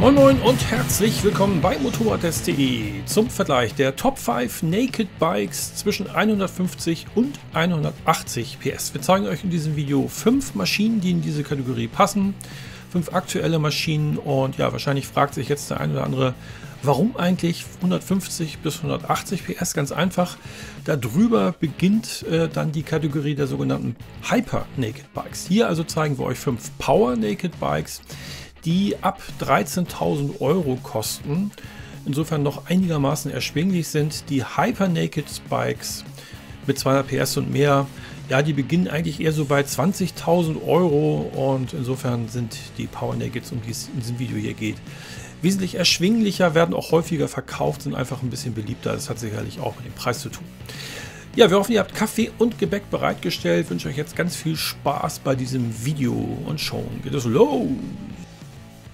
Moin Moin und herzlich willkommen bei Motorradtest.de zum Vergleich der Top 5 Naked Bikes zwischen 150 und 180 PS. Wir zeigen euch in diesem Video 5 Maschinen, die in diese Kategorie passen, 5 aktuelle Maschinen und ja, wahrscheinlich fragt sich jetzt der ein oder andere, warum eigentlich 150 bis 180 PS? Ganz einfach, darüber beginnt dann die Kategorie der sogenannten Hyper Naked Bikes. Hier also zeigen wir euch 5 Power Naked Bikes, die ab 13.000 Euro kosten, insofern noch einigermaßen erschwinglich sind. Die Hyper Naked Bikes mit 200 PS und mehr, ja, die beginnen eigentlich eher so bei 20.000 Euro und insofern sind die Power Nakeds, um die es in diesem Video hier geht, wesentlich erschwinglicher, werden auch häufiger verkauft, sind einfach ein bisschen beliebter. Das hat sicherlich auch mit dem Preis zu tun. Ja, wir hoffen, ihr habt Kaffee und Gebäck bereitgestellt. Ich wünsche euch jetzt ganz viel Spaß bei diesem Video und schon geht es los.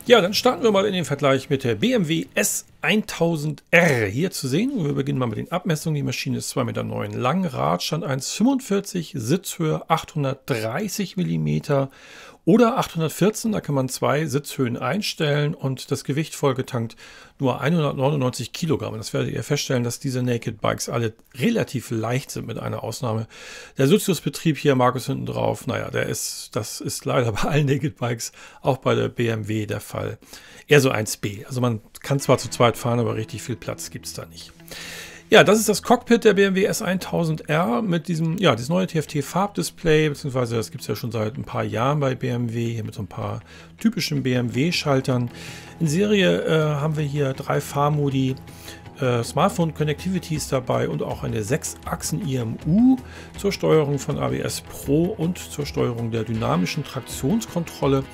Ja, dann starten wir mal in den Vergleich mit der BMW S1000R. Hier zu sehen, wir beginnen mal mit den Abmessungen. Die Maschine ist 2,9 Meter lang, Radstand 1,45, Sitzhöhe 830 mm oder 814, da kann man 2 Sitzhöhen einstellen und das Gewicht vollgetankt nur 199 Kilogramm. Das werdet ihr feststellen, dass diese Naked Bikes alle relativ leicht sind, mit einer Ausnahme. Der Soziusbetrieb hier, Markus hinten drauf, naja, das ist leider bei allen Naked Bikes, auch bei der BMW der Fall. Eher so 1B, also man kann zwar zu zweit fahren, aber richtig viel Platz gibt es da nicht. Ja, das ist das Cockpit der BMW S1000R mit diesem, ja, das neue TFT-Farbdisplay, beziehungsweise das gibt es ja schon seit ein paar Jahren bei BMW, hier mit so ein paar typischen BMW-Schaltern. In Serie haben wir hier 3 Fahrmodi, Smartphone Connectivity ist dabei und auch eine 6-Achsen IMU zur Steuerung von ABS Pro und zur Steuerung der dynamischen Traktionskontrolle.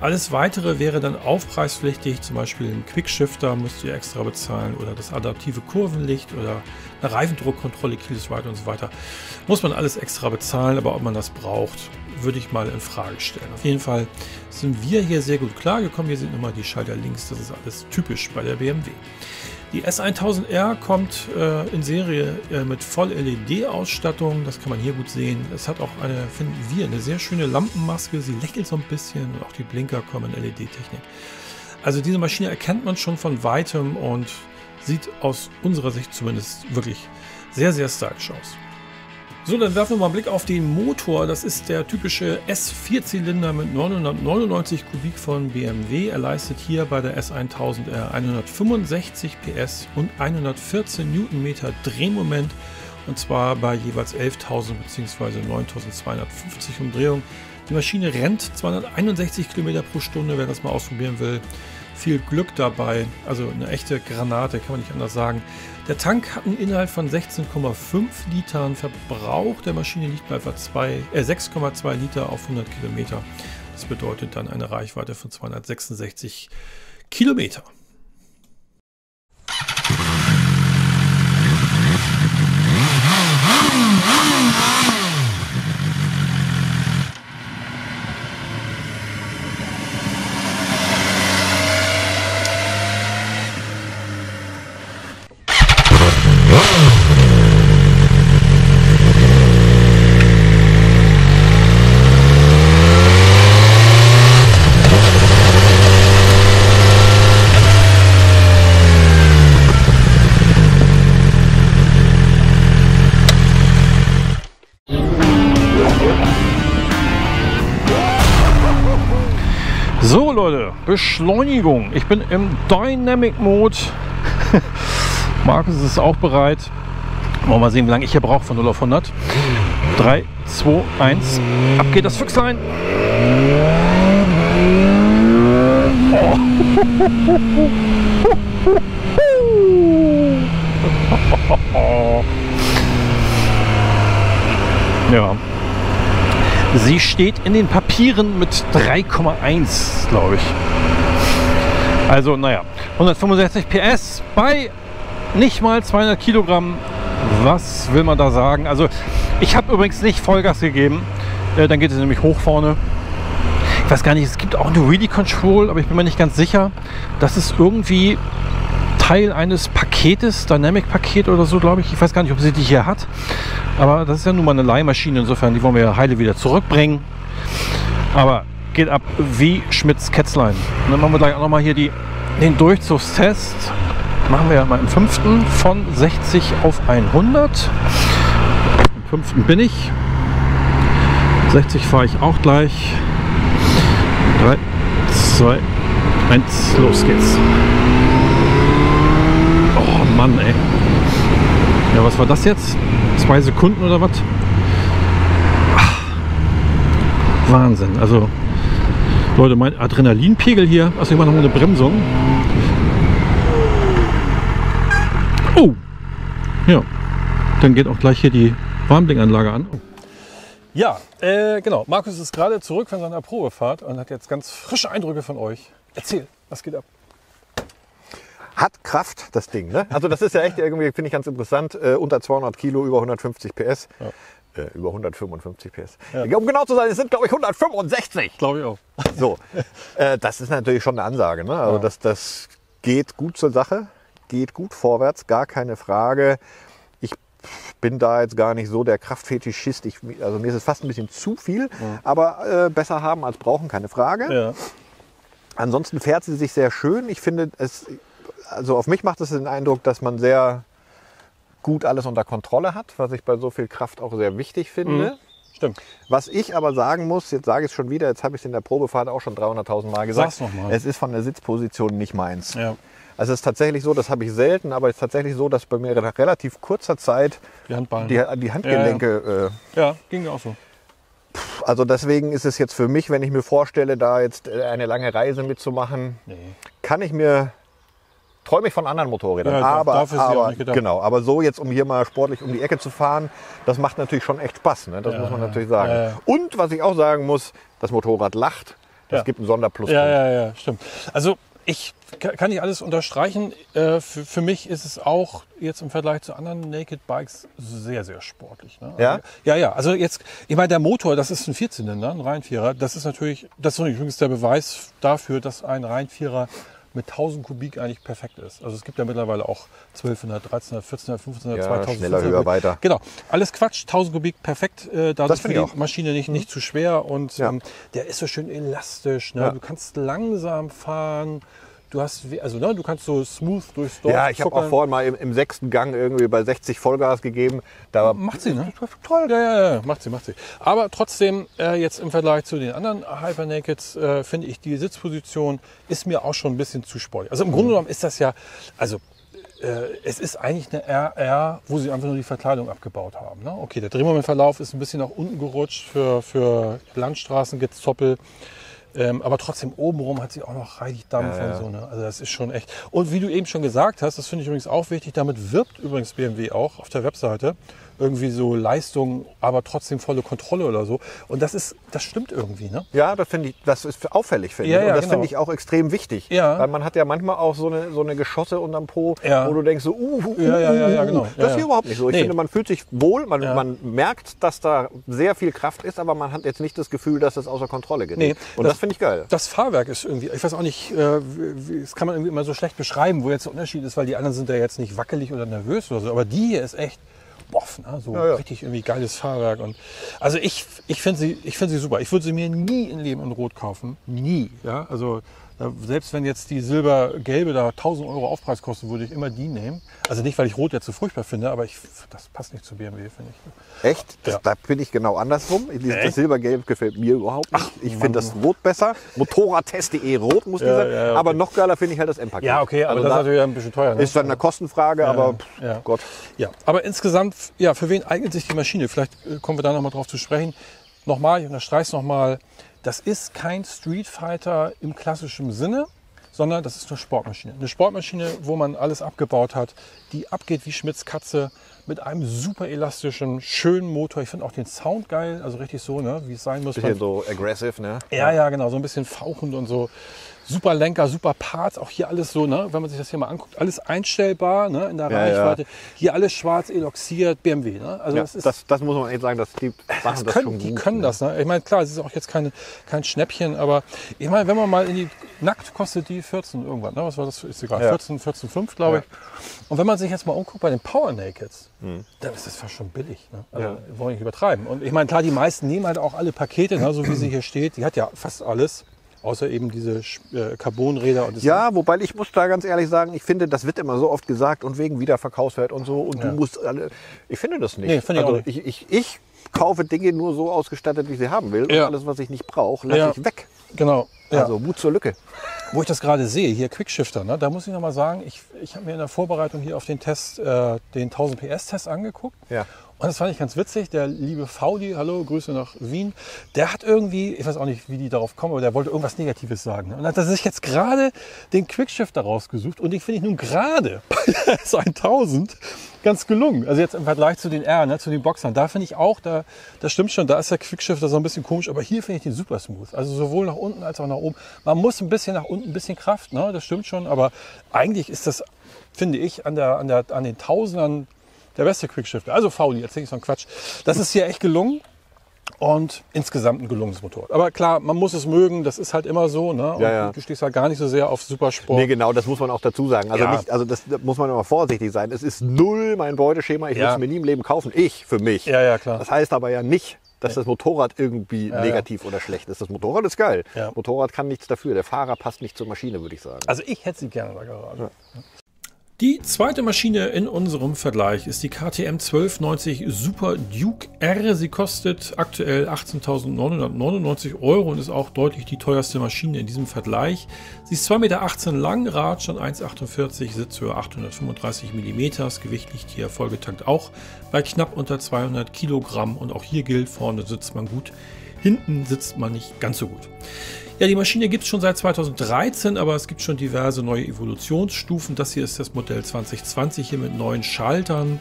Alles Weitere wäre dann aufpreispflichtig, zum Beispiel ein Quickshifter müsst ihr extra bezahlen oder das adaptive Kurvenlicht oder eine Reifendruckkontrolle, Keyless Ride und so weiter. Muss man alles extra bezahlen, aber ob man das braucht, würde ich mal in Frage stellen. Auf jeden Fall sind wir hier sehr gut klargekommen. Hier sind immer die Schalter links, das ist alles typisch bei der BMW. Die S1000R kommt in Serie mit Voll-LED-Ausstattung, das kann man hier gut sehen. Es hat auch eine, finden wir, eine sehr schöne Lampenmaske, sie lächelt so ein bisschen und auch die Blinker kommen in LED-Technik. Also diese Maschine erkennt man schon von Weitem und sieht aus unserer Sicht zumindest wirklich sehr, sehr stylisch aus. So, dann werfen wir mal einen Blick auf den Motor. Das ist der typische S4-Zylinder mit 999 Kubik von BMW. Er leistet hier bei der S1000R 165 PS und 114 Newtonmeter Drehmoment. Und zwar bei jeweils 11.000 bzw. 9.250 Umdrehungen. Die Maschine rennt 261 km pro Stunde, wer das mal ausprobieren will. Viel Glück dabei, also eine echte Granate, kann man nicht anders sagen. Der Tank hat einen Inhalt von 16,5 Litern, Verbrauch der Maschine liegt bei etwa 6,2 Liter auf 100 Kilometer. Das bedeutet dann eine Reichweite von 266 Kilometer. So Leute, Beschleunigung. Ich bin im Dynamic Mode. Markus ist auch bereit. Mal, sehen, wie lange ich hier brauche von 0 auf 100. 3, 2, 1. Ab geht das Füchslein. Oh. Ja. Sie steht in den Papieren mit 3,1, glaube ich. Also, naja, 165 PS bei nicht mal 200 Kilogramm. Was will man da sagen? Also, ich habe übrigens nicht Vollgas gegeben. Dann geht es nämlich hoch vorne. Ich weiß gar nicht, es gibt auch eine Wheelie-Control, aber ich bin mir nicht ganz sicher. Das ist irgendwie Teil eines Paketes, Dynamic-Paket oder so, glaube ich. Ich weiß gar nicht, ob sie die hier hat. Aber das ist ja nun mal eine Leihmaschine, insofern, die wollen wir ja heile wieder zurückbringen. Aber geht ab wie Schmitz Kätzlein. Und dann machen wir gleich auch nochmal hier die Den Durchzugstest machen wir ja mal im 5. von 60 auf 100. Im 5. bin ich. 60 fahre ich auch gleich. 3, 2, 1, los geht's. Oh Mann, ey. Ja, was war das jetzt? 2 Sekunden oder was? Wahnsinn. Also, Leute, mein Adrenalinpegel hier. Also, ich mache nochmal eine Bremsung. Oh! Ja, dann geht auch gleich hier die Warnblinkanlage an. Oh. Ja, genau. Markus ist gerade zurück von seiner Probefahrt und hat jetzt ganz frische Eindrücke von euch. Erzähl, was geht ab? Hat Kraft, das Ding, ne? Also das ist ja echt irgendwie, finde ich ganz interessant, unter 200 Kilo, über 150 PS, ja. Über 155 PS. Ja. Um genau zu sein, es sind, glaube ich, 165. Glaube ich auch. So, das ist natürlich schon eine Ansage, ne? Also ja. das geht gut zur Sache, geht gut vorwärts, gar keine Frage. Ich bin da jetzt gar nicht so der Kraftfetischist, also mir ist es fast ein bisschen zu viel, ja. Aber besser haben als brauchen, keine Frage. Ja. Ansonsten fährt sie sich sehr schön, ich finde es... Also auf mich macht es den Eindruck, dass man sehr gut alles unter Kontrolle hat, was ich bei so viel Kraft auch sehr wichtig finde. Mhm. Stimmt. Was ich aber sagen muss, jetzt sage ich es schon wieder, jetzt habe ich es in der Probefahrt auch schon 300.000 Mal gesagt, sag's noch mal. Es ist von der Sitzposition nicht meins. Ja. Also es ist tatsächlich so, das habe ich selten, aber es ist tatsächlich so, dass bei mir nach relativ kurzer Zeit die Handgelenke... Ja, ja. Ja, ging auch so. Also deswegen ist es jetzt für mich, wenn ich mir vorstelle, da jetzt eine lange Reise mitzumachen, nee. Kann ich mir... Freue mich von anderen Motorrädern, ja, aber genau, aber so jetzt, um hier mal sportlich um die Ecke zu fahren, das macht natürlich schon echt Spaß, ne? Das ja, muss man natürlich sagen. Ja, ja. Und was ich auch sagen muss, das Motorrad lacht, das ja. gibt einen Sonderpluspunkt. Ja, ja, ja, stimmt. Also ich kann nicht alles unterstreichen. Für mich ist es auch jetzt im Vergleich zu anderen Naked Bikes sehr, sehr sportlich. Ne? Ja? Ja, ja. Also jetzt, ich meine, der Motor, das ist ein Vierzylinder, ein Reihenvierer. Das ist übrigens der Beweis dafür, dass ein Reihenvierer mit 1000 Kubik eigentlich perfekt ist. Also es gibt ja mittlerweile auch 1200, 1300, 1400, 1500, ja, 2000. Schneller, höher, weiter. Genau. Alles Quatsch. 1000 Kubik perfekt. Da ist die Maschine nicht zu schwer. Und ja. Der ist so schön elastisch. Ne? Ja. Du kannst langsam fahren. Du kannst so smooth durchs Dorf. Ja, ich habe auch vorhin mal im 6. Gang irgendwie bei 60 Vollgas gegeben. Da macht sie, ne? Toll. Ja, ja, ja. Macht sie. Aber trotzdem, jetzt im Vergleich zu den anderen Hypernakeds, finde ich, die Sitzposition ist mir auch schon ein bisschen zu sportlich. Also im Grunde genommen ist das ja, also es ist eigentlich eine RR, wo sie einfach nur die Verkleidung abgebaut haben. Ne? Okay, der Drehmomentverlauf ist ein bisschen nach unten gerutscht für Landstraßen, Gezoppel. Aber trotzdem obenrum hat sie auch noch reichlich Dampf ja, und so. Ne? Also das ist schon echt. Und wie du eben schon gesagt hast, das finde ich übrigens auch wichtig, damit wirbt übrigens BMW auch auf der Webseite irgendwie so Leistung, aber trotzdem volle Kontrolle oder so. Und das stimmt irgendwie, ne? Ja, das ist auffällig, finde ich. Ja, ja, und das finde ich auch extrem wichtig. Ja. Weil man hat ja manchmal auch so eine Geschosse unterm Po, ja. wo du denkst so, ja, genau. Das ist hier überhaupt nicht so. Ich finde, man fühlt sich wohl, man merkt, dass da sehr viel Kraft ist, aber man hat jetzt nicht das Gefühl, dass das außer Kontrolle gerät. Nee, und das finde ich geil. Das Fahrwerk ist irgendwie, ich weiß auch nicht, das kann man irgendwie immer so schlecht beschreiben, wo jetzt der Unterschied ist, weil die anderen sind da jetzt nicht wackelig oder nervös oder so, aber die hier ist echt boff, ne? So ja. richtig irgendwie geiles Fahrwerk. Und also ich finde sie super. Ich würde sie mir nie im Leben in Rot kaufen. Nie. Ja? Also selbst wenn jetzt die silbergelbe da 1.000 Euro Aufpreis kosten, würde ich immer die nehmen. Also nicht, weil ich Rot jetzt so furchtbar finde, aber das passt nicht zu BMW, finde ich. Echt? Ja. Da bin ich genau andersrum. Das Silbergelb gefällt mir überhaupt nicht. Ach, ich finde das Rot besser. Motorradtest.de Rot muss ja, dieser. Ja, okay. Aber noch geiler finde ich halt das M-Paket. Ja, okay, aber das ist natürlich ein bisschen teuer. Ne? Ist dann eine Kostenfrage, aber Gott. Ja, aber insgesamt, ja, für wen eignet sich die Maschine? Vielleicht kommen wir da nochmal drauf zu sprechen. Nochmal, ich unterstreiche es nochmal. Das ist kein Streetfighter im klassischen Sinne, sondern das ist eine Sportmaschine. Eine Sportmaschine, wo man alles abgebaut hat, die abgeht wie Schmitz Katze mit einem super elastischen, schönen Motor. Ich finde auch den Sound geil, also richtig so, ne, wie es sein muss. Bisschen so aggressiv, ne? Ja, ja, genau, so ein bisschen fauchend und so. Super Lenker, super Parts, auch hier alles so, ne, wenn man sich das hier mal anguckt, alles einstellbar, ne, in der Reichweite. Ja. Hier alles schwarz, eloxiert, BMW, ne? Also ja, das muss man echt sagen, die können das, ne? Ich meine, klar, es ist auch jetzt kein Schnäppchen, aber ich meine, wenn man mal in die, nackt kostet die 14 irgendwann, ne, was war das, ist egal, ja. 14,5, glaube ich. Ja. Und wenn man sich jetzt mal umguckt bei den Power Nakeds, dann ist das fast schon billig, ne? Also, wollen wir nicht übertreiben. Und ich meine, klar, die meisten nehmen halt auch alle Pakete, ne, so wie sie hier steht, die hat ja fast alles. Außer eben diese Carbonräder. Und ja, wobei ich muss da ganz ehrlich sagen, ich finde, das wird immer so oft gesagt und wegen Wiederverkaufswert und so. Und ja, du musst alle. Ich finde das nicht. Nee, finde ich also auch nicht. Ich kaufe Dinge nur so ausgestattet, wie ich sie haben will. Ja. Und alles, was ich nicht brauche, lasse ich weg. Genau. Ja. Also Mut zur Lücke. Wo ich das gerade sehe, hier Quickshifter, ne? Da muss ich nochmal sagen, ich habe mir in der Vorbereitung hier auf den Test, den 1000 PS-Test angeguckt. Ja. Und das fand ich ganz witzig. Der liebe Faudi, hallo, Grüße nach Wien, der hat irgendwie, ich weiß auch nicht, wie die darauf kommen, aber der wollte irgendwas Negatives sagen. Und hat er sich jetzt gerade den Quickshifter rausgesucht und den finde ich nun gerade bei S1000 ganz gelungen. Also jetzt im Vergleich zu den R, ne, zu den Boxern, da finde ich auch, das stimmt schon, da ist der Quickshifter so ein bisschen komisch, aber hier finde ich den super smooth. Also sowohl nach unten als auch nach oben. Man muss ein bisschen nach unten, ein bisschen Kraft, ne, das stimmt schon, aber eigentlich ist das, finde ich, an den Tausendern der beste Quickshifter. Also Faudi, erzähl ich so einen Quatsch. Das ist hier echt gelungen und insgesamt ein gelungenes Motorrad. Aber klar, man muss es mögen, das ist halt immer so, ne? Und ja, du stehst halt gar nicht so sehr auf Supersport. Nee, genau, das muss man auch dazu sagen. Also, nicht, also das muss man immer vorsichtig sein. Es ist null mein Beuteschema, ich würde es mir nie im Leben kaufen. Ich, für mich. Ja, ja, klar. Das heißt aber ja nicht, dass das Motorrad irgendwie negativ oder schlecht ist. Das Motorrad ist geil. Ja. Motorrad kann nichts dafür. Der Fahrer passt nicht zur Maschine, würde ich sagen. Also ich hätte sie gerne da gerade. Ja. Die zweite Maschine in unserem Vergleich ist die KTM 1290 Super Duke R. Sie kostet aktuell 18.999 € und ist auch deutlich die teuerste Maschine in diesem Vergleich. Sie ist 2,18 Meter lang, Radstand 1,48, Sitzhöhe 835 mm. Das Gewicht liegt hier vollgetankt auch bei knapp unter 200 Kilogramm. Und auch hier gilt, vorne sitzt man gut, hinten sitzt man nicht ganz so gut. Ja, die Maschine gibt es schon seit 2013, aber es gibt schon diverse neue Evolutionsstufen. Das hier ist das Modell 2020 hier mit 9 Schaltern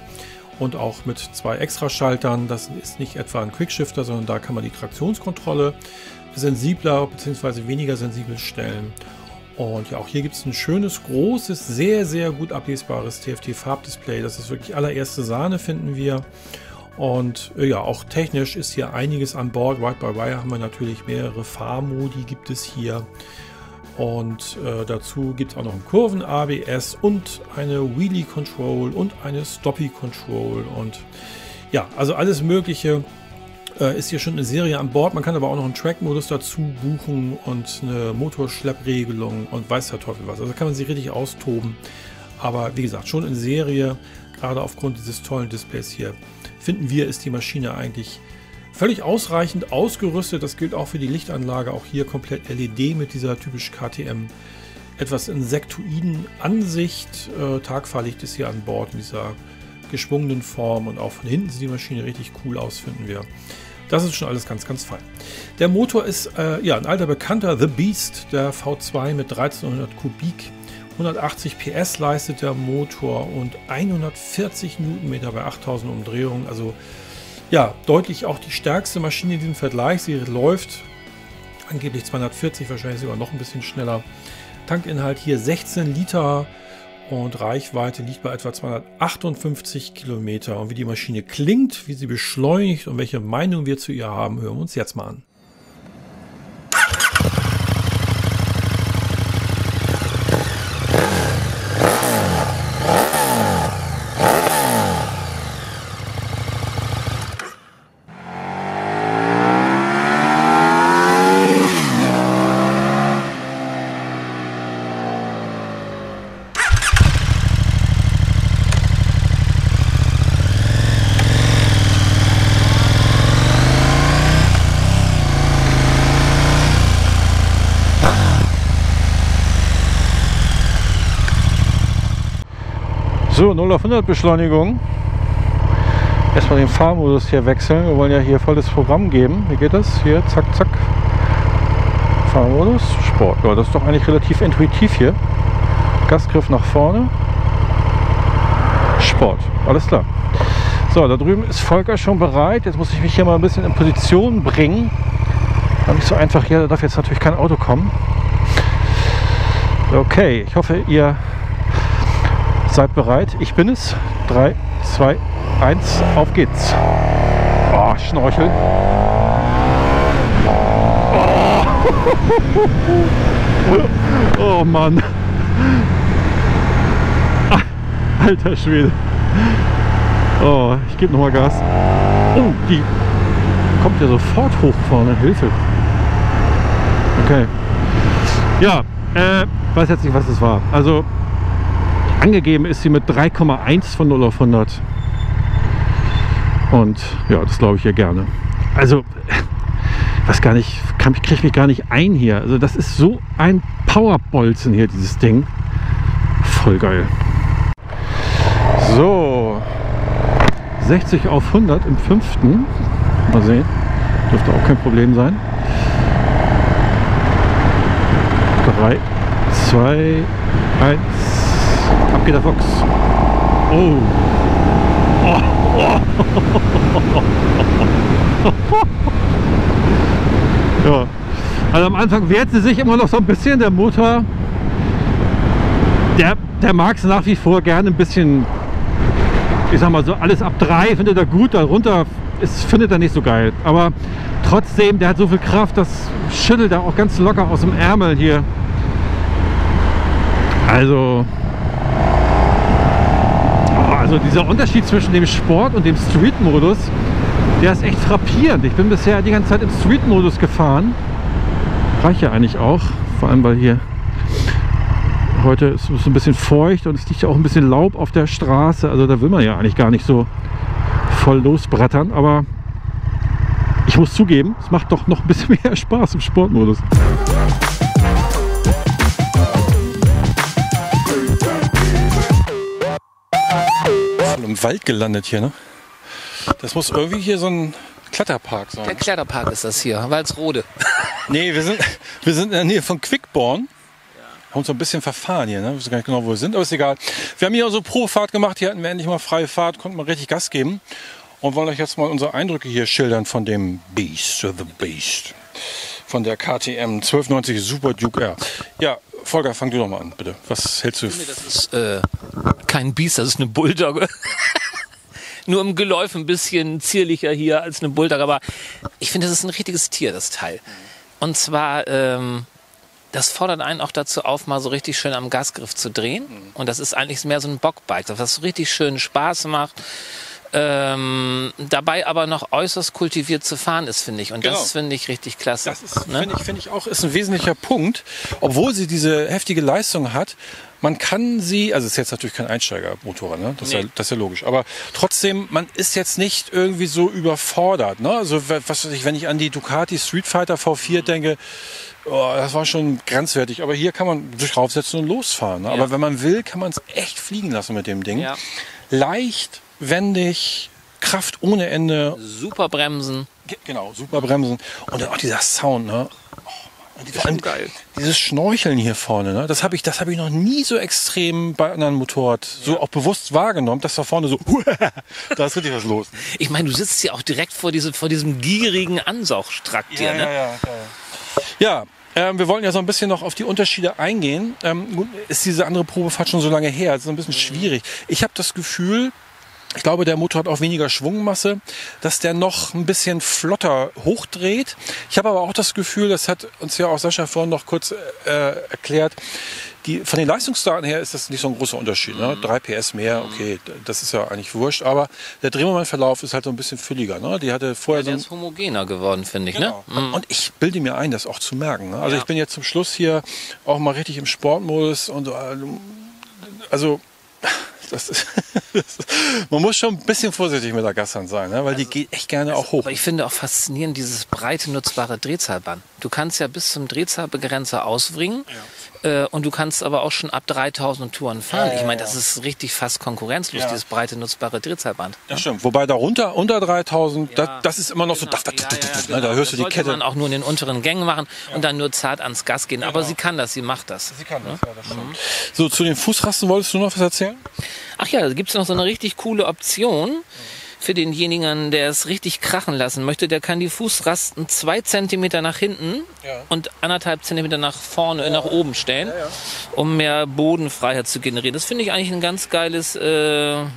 und auch mit 2 Extraschaltern. Das ist nicht etwa ein Quickshifter, sondern da kann man die Traktionskontrolle sensibler bzw. weniger sensibel stellen. Und ja, auch hier gibt es ein schönes, großes, sehr, sehr gut ablesbares TFT-Farbdisplay. Das ist wirklich allererste Sahne, finden wir. Und ja, auch technisch ist hier einiges an Bord. Ride-by-Wire haben wir natürlich, mehrere Fahrmodi gibt es hier. Und dazu gibt es auch noch einen Kurven-ABS und eine Wheelie-Control und eine Stoppie-Control. Und ja, also alles Mögliche ist hier schon eine Serie an Bord. Man kann aber auch noch einen Track-Modus dazu buchen und eine Motorschleppregelung und weiß der Teufel was. Also kann man sich richtig austoben. Aber wie gesagt, schon in Serie, gerade aufgrund dieses tollen Displays hier, finden wir, ist die Maschine eigentlich völlig ausreichend ausgerüstet. Das gilt auch für die Lichtanlage. Auch hier komplett LED mit dieser typisch KTM etwas insektoiden Ansicht. Tagfahrlicht ist hier an Bord in dieser geschwungenen Form. Und auch von hinten sieht die Maschine richtig cool aus, finden wir. Das ist schon alles ganz, ganz fein. Der Motor ist ja ein alter Bekannter, The Beast, der V2 mit 1300 Kubik. 180 PS leistet der Motor und 140 Newtonmeter bei 8000 Umdrehungen. Also ja, deutlich auch die stärkste Maschine in diesem Vergleich. Sie läuft angeblich 240, wahrscheinlich sogar noch ein bisschen schneller. Tankinhalt hier 16 Liter und Reichweite liegt bei etwa 258 Kilometer. Und wie die Maschine klingt, wie sie beschleunigt und welche Meinung wir zu ihr haben, hören wir uns jetzt mal an. So, 0 auf 100 Beschleunigung. Erstmal den Fahrmodus hier wechseln. Wir wollen ja hier volles Programm geben. Wie geht das? Hier, zack, zack. Fahrmodus, Sport. Ja, das ist doch eigentlich relativ intuitiv hier. Gasgriff nach vorne. Sport. Alles klar. So, da drüben ist Volker schon bereit. Jetzt muss ich mich hier mal ein bisschen in Position bringen. War nicht so einfach hier. Da darf jetzt natürlich kein Auto kommen. Okay, ich hoffe, ihr seid bereit, ich bin es. 3, 2, 1, auf geht's. Oh, Schnorchel. Oh, oh Mann. Alter Schwede. Oh, ich gebe nochmal Gas. Oh, die kommt ja sofort hoch vorne. Hilfe. Okay. Ja, weiß jetzt nicht, was es war. Also angegeben ist sie mit 3,1 von 0 auf 100. Und ja, das glaube ich ihr gerne. Also, was gar nicht, kriege mich gar nicht ein hier. Also das ist so ein Powerbolzen hier, dieses Ding. Voll geil. So, 60 auf 100 im 5. Mal sehen, dürfte auch kein Problem sein. 3, 2, 1, ab geht der Fox. Oh. Oh. Ja. Also am Anfang wehrte sich immer noch so ein bisschen. Der Motor, der mag es nach wie vor gerne ein bisschen, ich sag mal so, alles ab 3 findet er gut, darunter findet er nicht so geil. Aber trotzdem, der hat so viel Kraft, das schüttelt er auch ganz locker aus dem Ärmel hier. Also dieser Unterschied zwischen dem Sport und dem Street-Modus, der ist echt frappierend. Ich bin bisher die ganze Zeit im Street-Modus gefahren. Reicht ja eigentlich auch, vor allem weil hier heute ist es ein bisschen feucht und es liegt ja auch ein bisschen Laub auf der Straße. Also da will man ja eigentlich gar nicht so voll losbrattern, aber ich muss zugeben, es macht doch noch ein bisschen mehr Spaß im Sportmodus. Im Wald gelandet hier, ne? Das muss irgendwie hier so ein Kletterpark sein. Der Kletterpark ist das hier, Walsrode. Nee, wir sind in der Nähe von Quickborn. Ja. Haben uns so ein bisschen verfahren hier, ne? Wir wissen gar nicht genau, wo wir sind, aber ist egal. Wir haben hier unsere Probefahrt gemacht, hier hatten wir endlich mal freie Fahrt, konnten mal richtig Gas geben und wollen euch jetzt mal unsere Eindrücke hier schildern von dem Beast, The Beast. Von der KTM 1290 Super Duke R. Ja, Volker, fang du doch mal an, bitte. Was hältst du? Das ist kein Beast, das ist eine Bulldogge. Nur im Geläuf ein bisschen zierlicher hier als eine Bulldogge. Aber ich finde, das ist ein richtiges Tier, das Teil. Und zwar, das fordert einen auch dazu auf, mal so richtig schön am Gasgriff zu drehen. Und das ist eigentlich mehr so ein Bockbike, was so richtig schön Spaß macht. Dabei aber noch äußerst kultiviert zu fahren ist, finde ich. Und genau, das finde ich richtig klasse. Das ist, ne? Finde ich auch, ist ein wesentlicher Punkt. Obwohl sie diese heftige Leistung hat, man kann sie, also ist jetzt natürlich kein Einsteigermotorrad, ne? Das, nee, das ist ja logisch. Aber trotzdem, man ist jetzt nicht irgendwie so überfordert, ne? Also was weiß ich, wenn ich an die Ducati Streetfighter V4 denke, oh, das war schon grenzwertig. Aber hier kann man sich draufsetzen und losfahren, ne? Ja. Aber wenn man will, kann man es echt fliegen lassen mit dem Ding. Ja. Leicht, wendig, Kraft ohne Ende. Super Bremsen. Genau, super Bremsen. Und dann auch dieser Sound, ne? Oh, und das ist geil. Dieses Schnorcheln hier vorne, ne? Das hab ich noch nie so extrem bei anderen Motorrad so auch bewusst wahrgenommen, dass da vorne so, da ist richtig was los. Ich meine, du sitzt ja auch direkt vor diesem gierigen Ansaugstrakt hier, ne? Ja. Wir wollen ja so ein bisschen noch auf die Unterschiede eingehen. Gut, ist diese andere Probefahrt schon so lange her, das ist ein bisschen schwierig. Ich habe das Gefühl, ich glaube, der Motor hat auch weniger Schwungmasse, dass der noch ein bisschen flotter hochdreht. Ich habe aber auch das Gefühl, das hat uns ja auch Sascha vorhin noch kurz erklärt, von den Leistungsdaten her ist das nicht so ein großer Unterschied, ne? 3 PS mehr, okay, das ist ja eigentlich wurscht, aber der Drehmomentverlauf ist halt so ein bisschen fülliger, ne? Die hatte vorher so ist homogener geworden, finde ich, genau, ne? Und ich bilde mir ein, das auch zu merken, ne? Also ja, ich bin jetzt zum Schluss hier auch mal richtig im Sportmodus und also man muss schon ein bisschen vorsichtig mit der Gassern sein, ne? Weil also, die geht echt gerne auch hoch. Aber ich finde auch faszinierend dieses breite, nutzbare Drehzahlband. Du kannst ja bis zum Drehzahlbegrenzer auswringen, ja, und du kannst aber auch schon ab 3000 Touren fahren. Ja, ich meine, das ist richtig fast konkurrenzlos, ja, dieses breite, nutzbare Drehzahlband. Das stimmt, wobei darunter, unter 3000, ja, das ist immer noch genau, so, ja, da hörst du die Kette. Das sollte man auch nur in den unteren Gängen machen, ja, und dann nur zart ans Gas gehen. Genau. Aber sie kann das, sie macht das. Sie kann das, ja, das stimmt. So, zu den Fußrasten wolltest du noch was erzählen? Ach ja, da gibt es noch so eine richtig coole Option für denjenigen, der es richtig krachen lassen möchte. Der kann die Fußrasten 2 Zentimeter nach hinten, ja, und 1,5 Zentimeter nach vorne, ja, nach oben stellen, ja, ja, um mehr Bodenfreiheit zu generieren. Das finde ich eigentlich ein ganz geiles Feature.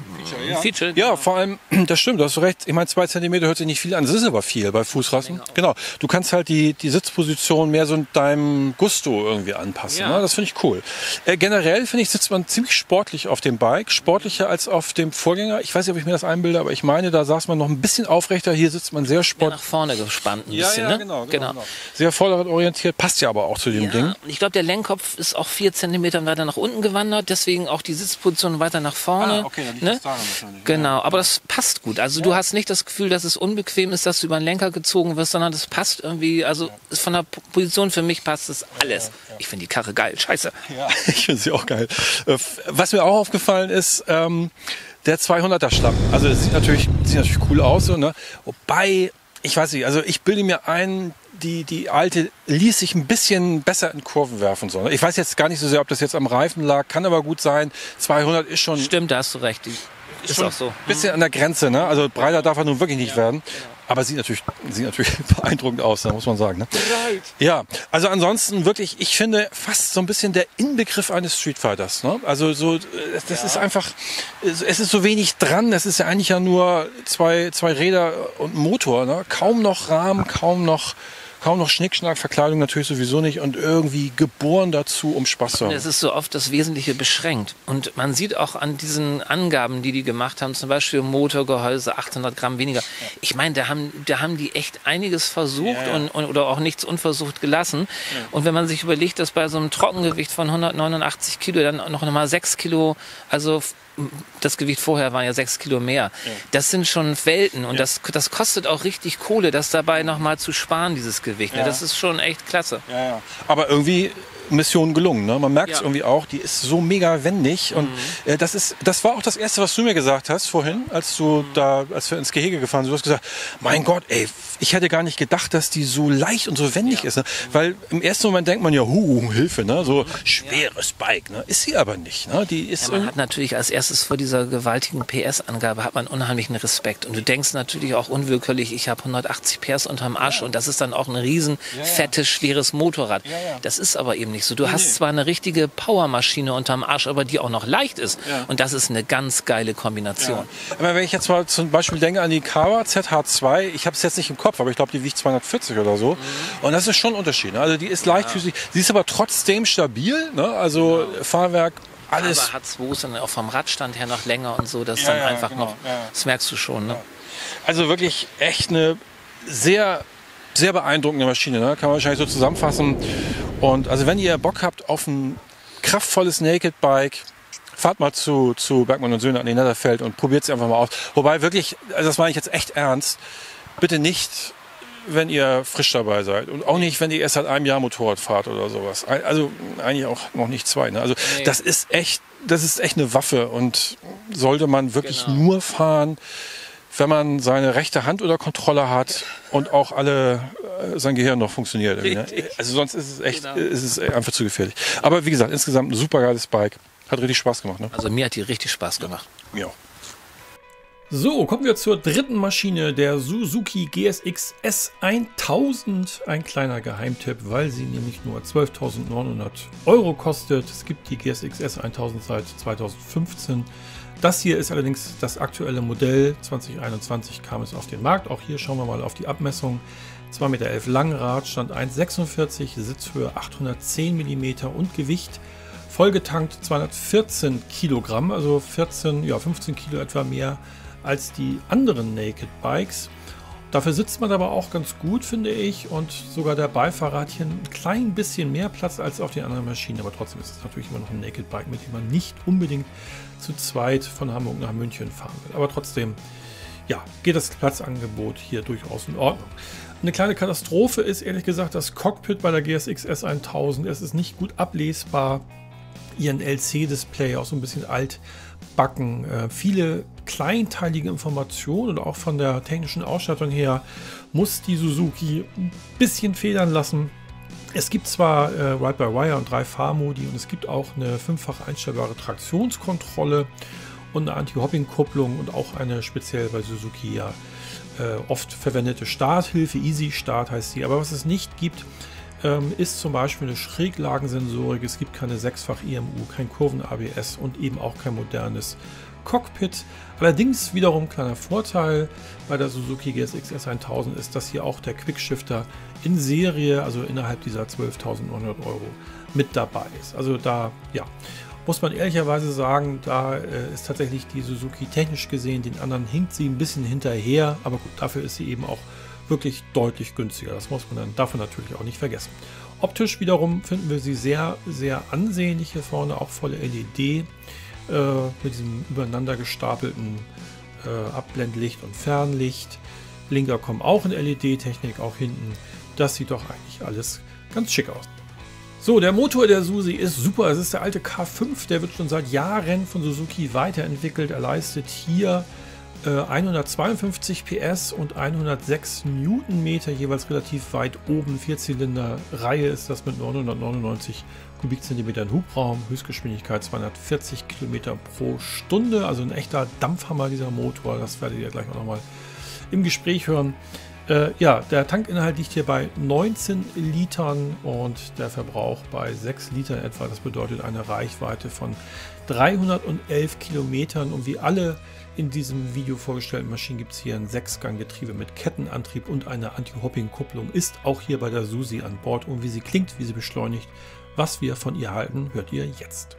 Ja, Feature, ja, genau, vor allem, das stimmt, da hast du recht. Ich meine, 2 Zentimeter hört sich nicht viel an, das ist aber viel bei Fußrasten. Genau, du kannst halt die Sitzposition mehr so deinem Gusto irgendwie anpassen. Ja. Ne? Das finde ich cool. Generell, finde ich, sitzt man ziemlich sportlich auf dem Bike, sportlicher als auf dem Vorgänger. Ich weiß nicht, ob ich mir das einbilde, aber ich meine, da saß man noch ein bisschen aufrechter, hier sitzt man sehr sport. Ja, nach vorne gespannt ein bisschen, ja, ne? Genau. Sehr vorderradorientiert, passt ja aber auch zu dem Ding. Ich glaube, der Lenkkopf ist auch 4 Zentimeter weiter nach unten gewandert, deswegen auch die Sitzposition weiter nach vorne. Ah, okay, dann liegt das daran wahrscheinlich. Genau, aber das passt gut. Also du hast nicht das Gefühl, dass es unbequem ist, dass du über den Lenker gezogen wirst, sondern das passt irgendwie, also ist von der Position für mich passt das alles. Ich finde die Karre geil, scheiße. Ja, ich finde sie auch geil. Was mir auch aufgefallen ist, der 200er Schlamm. Also das sieht natürlich cool aus, so, ne? Wobei, ich weiß nicht, also ich bilde mir ein, die alte ließ sich ein bisschen besser in Kurven werfen. So, ne? Ich weiß jetzt gar nicht so sehr, ob das jetzt am Reifen lag, kann aber gut sein. 200 ist schon... Stimmt, da hast du recht. Ist auch so. Ein bisschen an der Grenze, ne? Also breiter darf er nun wirklich nicht werden. Genau. Aber sieht natürlich beeindruckend aus, da muss man sagen. Ne? Ja, also ansonsten wirklich, ich finde fast so ein bisschen der Inbegriff eines Streetfighters. Ne? Also so, das ist einfach, es ist so wenig dran. Es ist ja eigentlich nur zwei Räder und Motor. Ne? Kaum noch Rahmen, kaum noch Schnickschnack, Verkleidung natürlich sowieso nicht und irgendwie geboren dazu, um Spaß zu haben. Es ist so oft das Wesentliche beschränkt. Und man sieht auch an diesen Angaben, die gemacht haben, zum Beispiel Motorgehäuse, 800 Gramm weniger. Ich meine, da haben die echt einiges versucht oder auch nichts unversucht gelassen. Ja. Und wenn man sich überlegt, dass bei so einem Trockengewicht von 189 Kilo dann noch mal 6 Kilo, also das Gewicht vorher waren ja 6 Kilo mehr. Ja. Das sind schon Welten und das kostet auch richtig Kohle, das dabei nochmal zu sparen, dieses Gewicht. Ja. Das ist schon echt klasse. Ja, ja. Aber irgendwie Mission gelungen. Ne? Man merkt es irgendwie auch, die ist so mega wendig und das war auch das Erste, was du mir gesagt hast vorhin, als wir ins Gehege gefahren sind. Du hast gesagt, mein Gott, ey, ich hätte gar nicht gedacht, dass die so leicht und so wendig ist. Ne? Weil im ersten Moment denkt man ja, Hilfe, ne? So schweres Bike. Ne? Ist sie aber nicht. Ne? Die ist man hat natürlich als erstes vor dieser gewaltigen PS-Angabe hat man unheimlichen Respekt und du denkst natürlich auch unwillkürlich, ich habe 180 PS unterm Arsch und das ist dann auch ein riesen fettes, schweres Motorrad. Ja, ja. Das ist aber eben nicht so. Du hast zwar eine richtige Powermaschine unterm Arsch, aber die auch noch leicht ist. Ja. Und das ist eine ganz geile Kombination. Ja. Aber wenn ich jetzt mal zum Beispiel denke an die Kawa ZH2, ich habe es jetzt nicht im Kopf, aber ich glaube, die wiegt 240 oder so. Mhm. Und das ist schon ein Unterschied. Ne? Also die ist leichtfüßig, sie ist aber trotzdem stabil. Ne? Also Fahrwerk, alles. Aber H2 ist dann auch vom Radstand her noch länger und so, das dann einfach noch, das merkst du schon. Ne? Ja. Also wirklich echt eine sehr beeindruckende Maschine, ne? Kann man wahrscheinlich so zusammenfassen. Und also wenn ihr Bock habt auf ein kraftvolles Naked Bike, fahrt mal zu Bergmann und Söhne an den Netherfeld und probiert es einfach mal aus. Wobei wirklich, also das meine ich jetzt echt ernst, bitte nicht, wenn ihr frisch dabei seid und auch nicht, wenn ihr erst seit einem Jahr Motorrad fahrt oder sowas. Also eigentlich auch noch nicht zwei. Ne? Also das ist echt eine Waffe und sollte man wirklich nur fahren, wenn man seine rechte Hand unter Kontrolle hat und auch sein Gehirn noch funktioniert. Ne? Also sonst ist es einfach zu gefährlich. Aber wie gesagt, insgesamt ein super geiles Bike. Hat richtig Spaß gemacht. Ne? Also mir hat die richtig Spaß gemacht. Ja. So, kommen wir zur dritten Maschine, der Suzuki GSX-S1000. Ein kleiner Geheimtipp, weil sie nämlich nur 12.900 € kostet. Es gibt die GSX-S1000 seit 2015. Das hier ist allerdings das aktuelle Modell. 2021 kam es auf den Markt. Auch hier schauen wir mal auf die Abmessung. 2,11 Meter lang, Radstand 1,46, Sitzhöhe 810 mm und Gewicht vollgetankt 214 Kilogramm, also 15 Kilo etwa mehr als die anderen Naked Bikes. Dafür sitzt man aber auch ganz gut, finde ich, und sogar der Beifahrer hat hier ein klein bisschen mehr Platz als auf den anderen Maschinen, aber trotzdem ist es natürlich immer noch ein Naked Bike, mit dem man nicht unbedingt zu zweit von Hamburg nach München fahren will. Aber trotzdem, ja, geht das Platzangebot hier durchaus in Ordnung. Eine kleine Katastrophe ist ehrlich gesagt das Cockpit bei der GSX S1000. Es ist nicht gut ablesbar, ihren LC-Display auch so ein bisschen altbacken. Viele kleinteilige Informationen und auch von der technischen Ausstattung her muss die Suzuki ein bisschen federn lassen. Es gibt zwar Ride-by-Wire und 3 Fahrmodi und es gibt auch eine 5-fach einstellbare Traktionskontrolle und eine Anti-Hopping-Kupplung und auch eine speziell bei Suzuki oft verwendete Starthilfe, Easy Start heißt sie. Aber was es nicht gibt, ist zum Beispiel eine Schräglagensensorik, es gibt keine 6-fach IMU, kein Kurven-ABS und eben auch kein modernes Cockpit. Allerdings wiederum kleiner Vorteil bei der Suzuki GSX S1000 ist, dass hier auch der Quickshifter in Serie, also innerhalb dieser 12.900 € mit dabei ist. Also da, ja. muss man ehrlicherweise sagen, da ist tatsächlich die Suzuki technisch gesehen, den anderen hinkt sie ein bisschen hinterher, aber gut, dafür ist sie eben auch wirklich deutlich günstiger. Das muss man dann davon natürlich auch nicht vergessen. Optisch wiederum finden wir sie sehr, sehr ansehnlich. Hier vorne auch volle LED mit diesem übereinander gestapelten Abblendlicht und Fernlicht. Linker kommt auch in LED-Technik, auch hinten. Das sieht doch eigentlich alles ganz schick aus. So, der Motor der Susi ist super. Es ist der alte K5, der wird schon seit Jahren von Suzuki weiterentwickelt. Er leistet hier 152 PS und 106 Newtonmeter, jeweils relativ weit oben. Vierzylinder-Reihe ist das mit 999 Kubikzentimetern Hubraum, Höchstgeschwindigkeit 240 Kilometer pro Stunde. Also ein echter Dampfhammer dieser Motor, das werdet ihr gleich auch nochmal im Gespräch hören. Ja, der Tankinhalt liegt hier bei 19 Litern und der Verbrauch bei 6 Litern etwa. Das bedeutet eine Reichweite von 311 Kilometern. Und wie alle in diesem Video vorgestellten Maschinen gibt es hier ein 6-Gang-Getriebe mit Kettenantrieb und eine Anti-Hopping-Kupplung. Ist auch hier bei der Susi an Bord. Und wie sie klingt, wie sie beschleunigt, was wir von ihr halten, hört ihr jetzt.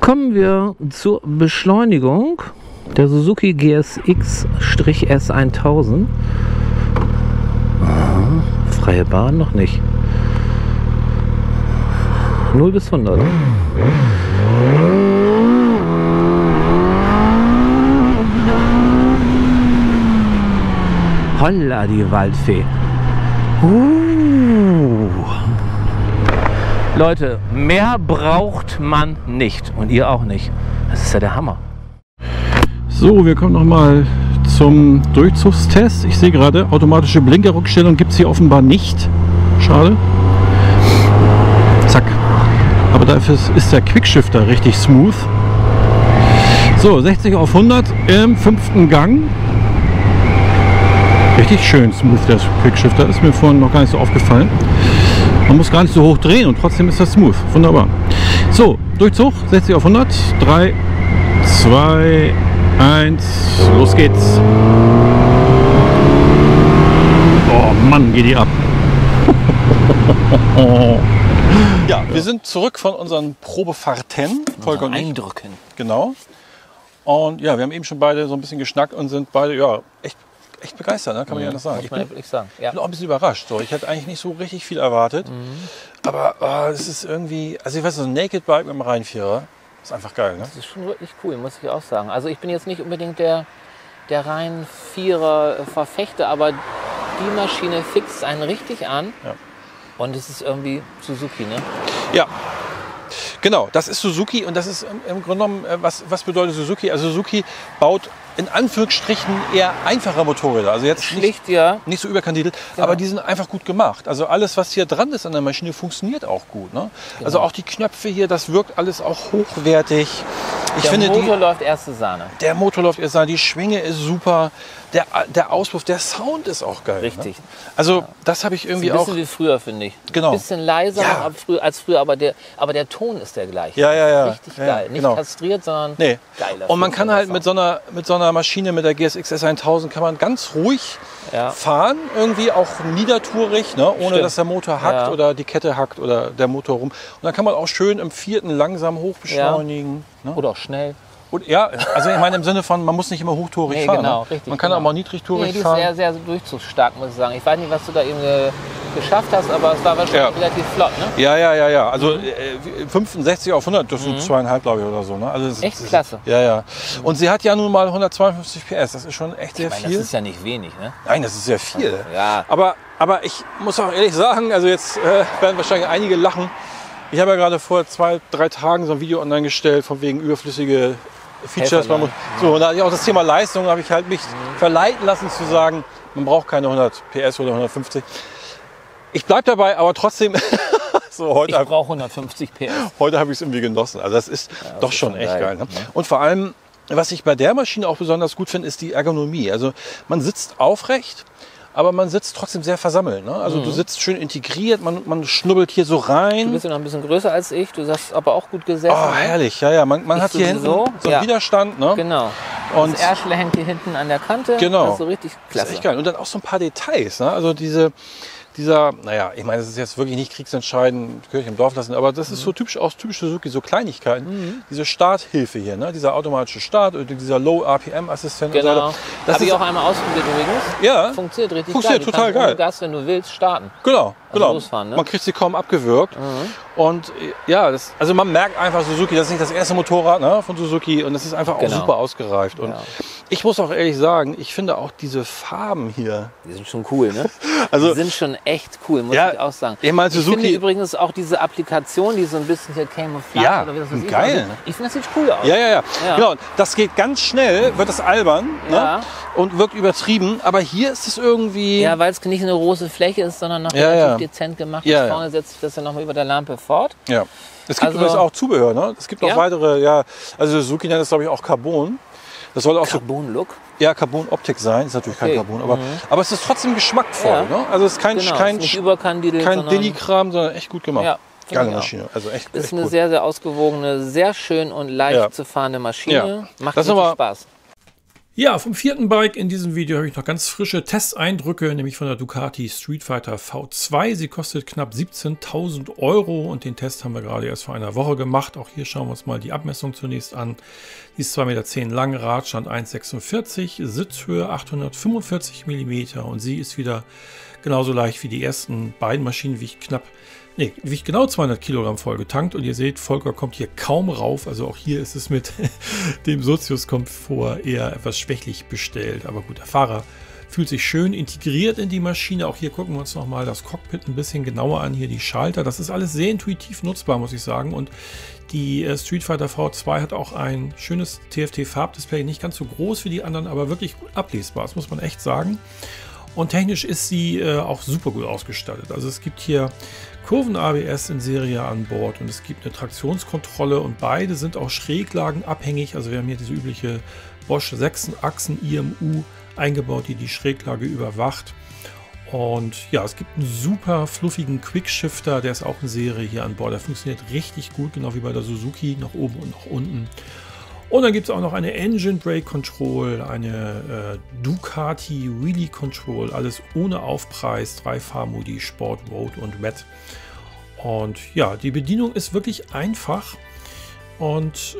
Kommen wir zur Beschleunigung der Suzuki GSX-S1000. Freie Bahn noch nicht. 0 bis 100. Holla, die Waldfee. Leute, mehr braucht man nicht und ihr auch nicht. Das ist ja der Hammer. So, wir kommen nochmal zum Durchzugstest. Ich sehe gerade, automatische Blinkerrückstellung gibt es hier offenbar nicht. Schade. Zack. Aber dafür ist der Quickshifter richtig smooth. So, 60 auf 100 im 5. Gang. Richtig schön smooth der Quickshifter. Ist mir vorhin noch gar nicht so aufgefallen. Man muss gar nicht so hoch drehen und trotzdem ist das smooth. Wunderbar. So, Durchzug, 60 auf 100, 3, 2, 1, los geht's. Oh Mann, geht die ab. Ja, wir sind zurück von unseren Probefahrten. Volker und ich. Eindrücken. Genau. Und ja, wir haben eben schon beide so ein bisschen geschnackt und sind beide, ja, echt begeistert, ne? Kann man ja anders sagen. Ich bin auch ein bisschen überrascht. So. Ich hatte eigentlich nicht so richtig viel erwartet. Aber es ist irgendwie, also ich weiß nicht, so ein Naked Bike mit einem Reihenvierer ist einfach geil. Ne? Das ist schon wirklich cool, muss ich auch sagen. Also ich bin jetzt nicht unbedingt der Reihenvierer-Verfechter, aber die Maschine fixt einen richtig an. Ja. Und es ist irgendwie Suzuki, ne? Ja. Genau, das ist Suzuki und das ist im Grunde genommen, was bedeutet Suzuki? Also Suzuki baut in Anführungsstrichen eher einfache Motorräder. Also jetzt schlicht, nicht so überkandidelt, genau. Aber die sind einfach gut gemacht. Also alles, was hier dran ist an der Maschine, funktioniert auch gut. Ne? Genau. Also auch die Knöpfe hier, das wirkt alles auch hochwertig. Der Motor läuft erste Sahne, die Schwinge ist super, der Auspuff, der Sound ist auch geil. Richtig. Ne? Also das habe ich irgendwie auch... Ein bisschen wie früher, finde ich. Genau. Ein bisschen leiser als früher, aber der Ton ist der gleiche. Ja. Richtig geil. Nicht kastriert, sondern geiler. Und man kann halt mit so einer Maschine, mit der GSX-S1000, kann man ganz ruhig fahren, irgendwie auch niedertourig, ne? Ohne dass der Motor hackt oder die Kette hackt oder der Motor rum. Und dann kann man auch schön im 4. langsam hochbeschleunigen. Ja. Ne? Oder auch schnell. Und ja, also ich meine im Sinne von, man muss nicht immer hochtourig fahren. Genau, richtig, man kann auch mal niedrigtourig fahren. Die ist sehr, sehr durchzugsstark, muss ich sagen. Ich weiß nicht, was du da eben geschafft hast, aber es war wahrscheinlich relativ flott, ne? Ja. Also 65 auf 100, das sind 2,5, glaube ich, oder so. Ne? Also echt klasse. Ja. Und sie hat ja nun mal 152 PS, das ist schon echt sehr viel. Das ist ja nicht wenig, ne? Nein, das ist sehr viel. Ja. Aber ich muss auch ehrlich sagen, also jetzt werden wahrscheinlich einige lachen. Ich habe ja gerade vor 2-3 Tagen so ein Video online gestellt, von wegen überflüssige Features. So, und da hatte ich auch das Thema Leistung, habe ich halt mich verleiten lassen zu sagen, man braucht keine 100 PS oder 150. Ich bleibe dabei, aber trotzdem... so, heute ich brauche 150 PS. Heute habe ich es irgendwie genossen. Also das ist ja, das doch ist schon echt geil. Ne? Und vor allem, was ich bei der Maschine auch besonders gut finde, ist die Ergonomie. Also man sitzt aufrecht, aber man sitzt trotzdem sehr versammelt. Ne? Also du sitzt schön integriert, man schnubbelt hier so rein. Du bist ja noch ein bisschen größer als ich, du sagst aber auch gut gesessen. Oh, herrlich, ja, ja. Man hat hier hinten so einen Widerstand. Ne? Genau. Und das Ärschle hängt hier hinten an der Kante. Genau. Das ist so richtig klasse. Das ist echt geil. Und dann auch so ein paar Details. Ne? Also dieser, naja, ich meine, das ist jetzt wirklich nicht kriegsentscheidend, Kirche im Dorf lassen, aber das ist so typisch aus typisch Suzuki, so Kleinigkeiten. Diese Starthilfe hier, ne? Dieser automatische Start, dieser Low-RPM-Assistent. Genau. Und so, das habe ich auch einmal ausprobiert übrigens. Ja. Funktioniert richtig geil. Funktioniert total geil. Du kannst ohne Gas, wenn du willst, starten. Genau, also genau. Losfahren, ne? Man kriegt sie kaum abgewürgt. Und ja, also man merkt einfach Suzuki, das ist nicht das erste Motorrad, ne, von Suzuki und das ist einfach auch super ausgereift. Und ich muss auch ehrlich sagen, ich finde auch diese Farben hier. Die sind schon cool, ne? Also, die sind schon echt cool, muss ich auch sagen. Ich meine, Suzuki, ich finde übrigens auch diese Applikation, die so ein bisschen hier Camouflage oder wie das ist. Geil. Ich finde, das sieht cool aus. Ja, ja, ja, ja. Genau, das geht ganz schnell, wird das albern ne? Und wirkt übertrieben, aber hier ist es irgendwie... Ja, weil es nicht eine große Fläche ist, sondern noch relativ dezent gemacht. Ja, vorne setzt sich das ja nochmal über der Lampe fort. Ja. Es gibt übrigens auch Zubehör, ne? Es gibt noch weitere, also Suzuki nennt das, glaube ich, auch Carbon. Das soll auch Carbon-Look? Ja, Carbon-Optik sein. Ist natürlich kein Carbon, aber es ist trotzdem geschmackvoll. Ja. Ne? Also es ist kein Dilly-Kram, sondern echt gut gemacht. Ja, geile Maschine. Also echt, ist echt eine sehr, sehr ausgewogene, sehr schön und leicht zu fahrende Maschine. Ja. Macht richtig Spaß. Ja, vom vierten Bike in diesem Video habe ich noch ganz frische Testeindrücke, nämlich von der Ducati Streetfighter V2. Sie kostet knapp 17.000 Euro und den Test haben wir gerade erst vor einer Woche gemacht. Auch hier schauen wir uns mal die Abmessung zunächst an. Die ist 2,10 Meter lang, Radstand 1,46, Sitzhöhe 845 mm und sie ist wieder genauso leicht wie die ersten beiden Maschinen, wiegt genau 200 Kilogramm voll getankt und ihr seht, Volker kommt hier kaum rauf, also auch hier ist es mit dem Sozius-Komfort eher etwas schwächlich bestellt, aber gut, der Fahrer fühlt sich schön integriert in die Maschine. Auch hier gucken wir uns nochmal das Cockpit ein bisschen genauer an, hier die Schalter, das ist alles sehr intuitiv nutzbar, muss ich sagen, und die Streetfighter V2 hat auch ein schönes TFT-Farbdisplay, nicht ganz so groß wie die anderen, aber wirklich gut ablesbar, das muss man echt sagen. Und technisch ist sie auch super gut ausgestattet. Also es gibt hier Kurven-ABS in Serie an Bord und es gibt eine Traktionskontrolle und beide sind auch schräglagenabhängig. Also wir haben hier diese übliche Bosch 6-Achsen IMU eingebaut, die die Schräglage überwacht. Und ja, es gibt einen super fluffigen Quickshifter, der ist auch in Serie hier an Bord. Der funktioniert richtig gut, genau wie bei der Suzuki, nach oben und nach unten. Und dann gibt es auch noch eine Engine Brake Control, eine Ducati Wheelie-Control, alles ohne Aufpreis, 3 Fahrmodi, Sport, Road und Wet. Und ja, die Bedienung ist wirklich einfach und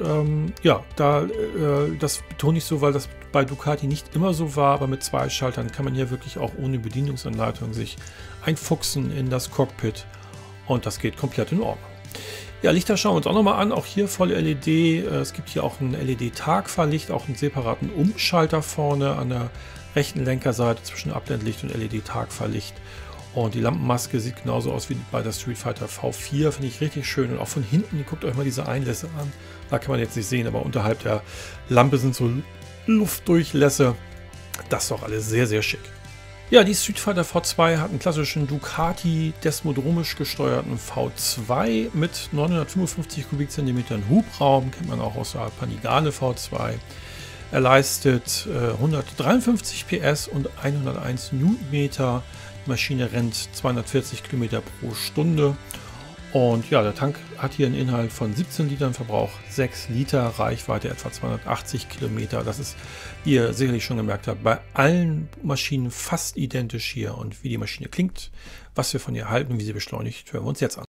das betone ich so, weil das bei Ducati nicht immer so war, aber mit 2 Schaltern kann man hier wirklich auch ohne Bedienungsanleitung sich einfuchsen in das Cockpit und das geht komplett in Ordnung. Ja, Lichter schauen wir uns auch nochmal an, auch hier voll LED, es gibt hier auch ein LED-Tagfahrlicht, auch einen separaten Umschalter vorne an der rechten Lenkerseite zwischen Abblendlicht und LED-Tagfahrlicht und die Lampenmaske sieht genauso aus wie bei der Streetfighter V4, finde ich richtig schön und auch von hinten, guckt euch mal diese Einlässe an, da kann man jetzt nicht sehen, aber unterhalb der Lampe sind so Luftdurchlässe, das ist doch alles sehr, sehr schick. Ja, die Streetfighter V2 hat einen klassischen Ducati desmodromisch gesteuerten V2 mit 955 Kubikzentimetern Hubraum, kennt man auch aus der Panigale V2. Er leistet 153 PS und 101 Newtonmeter. Die Maschine rennt 240 Kilometer pro Stunde. Und ja, der Tank hat hier einen Inhalt von 17 Litern, Verbrauch 6 Liter, Reichweite etwa 280 Kilometer. Das ist, wie ihr sicherlich schon gemerkt habt, bei allen Maschinen fast identisch hier. Und wie die Maschine klingt, was wir von ihr halten und wie sie beschleunigt, hören wir uns jetzt an.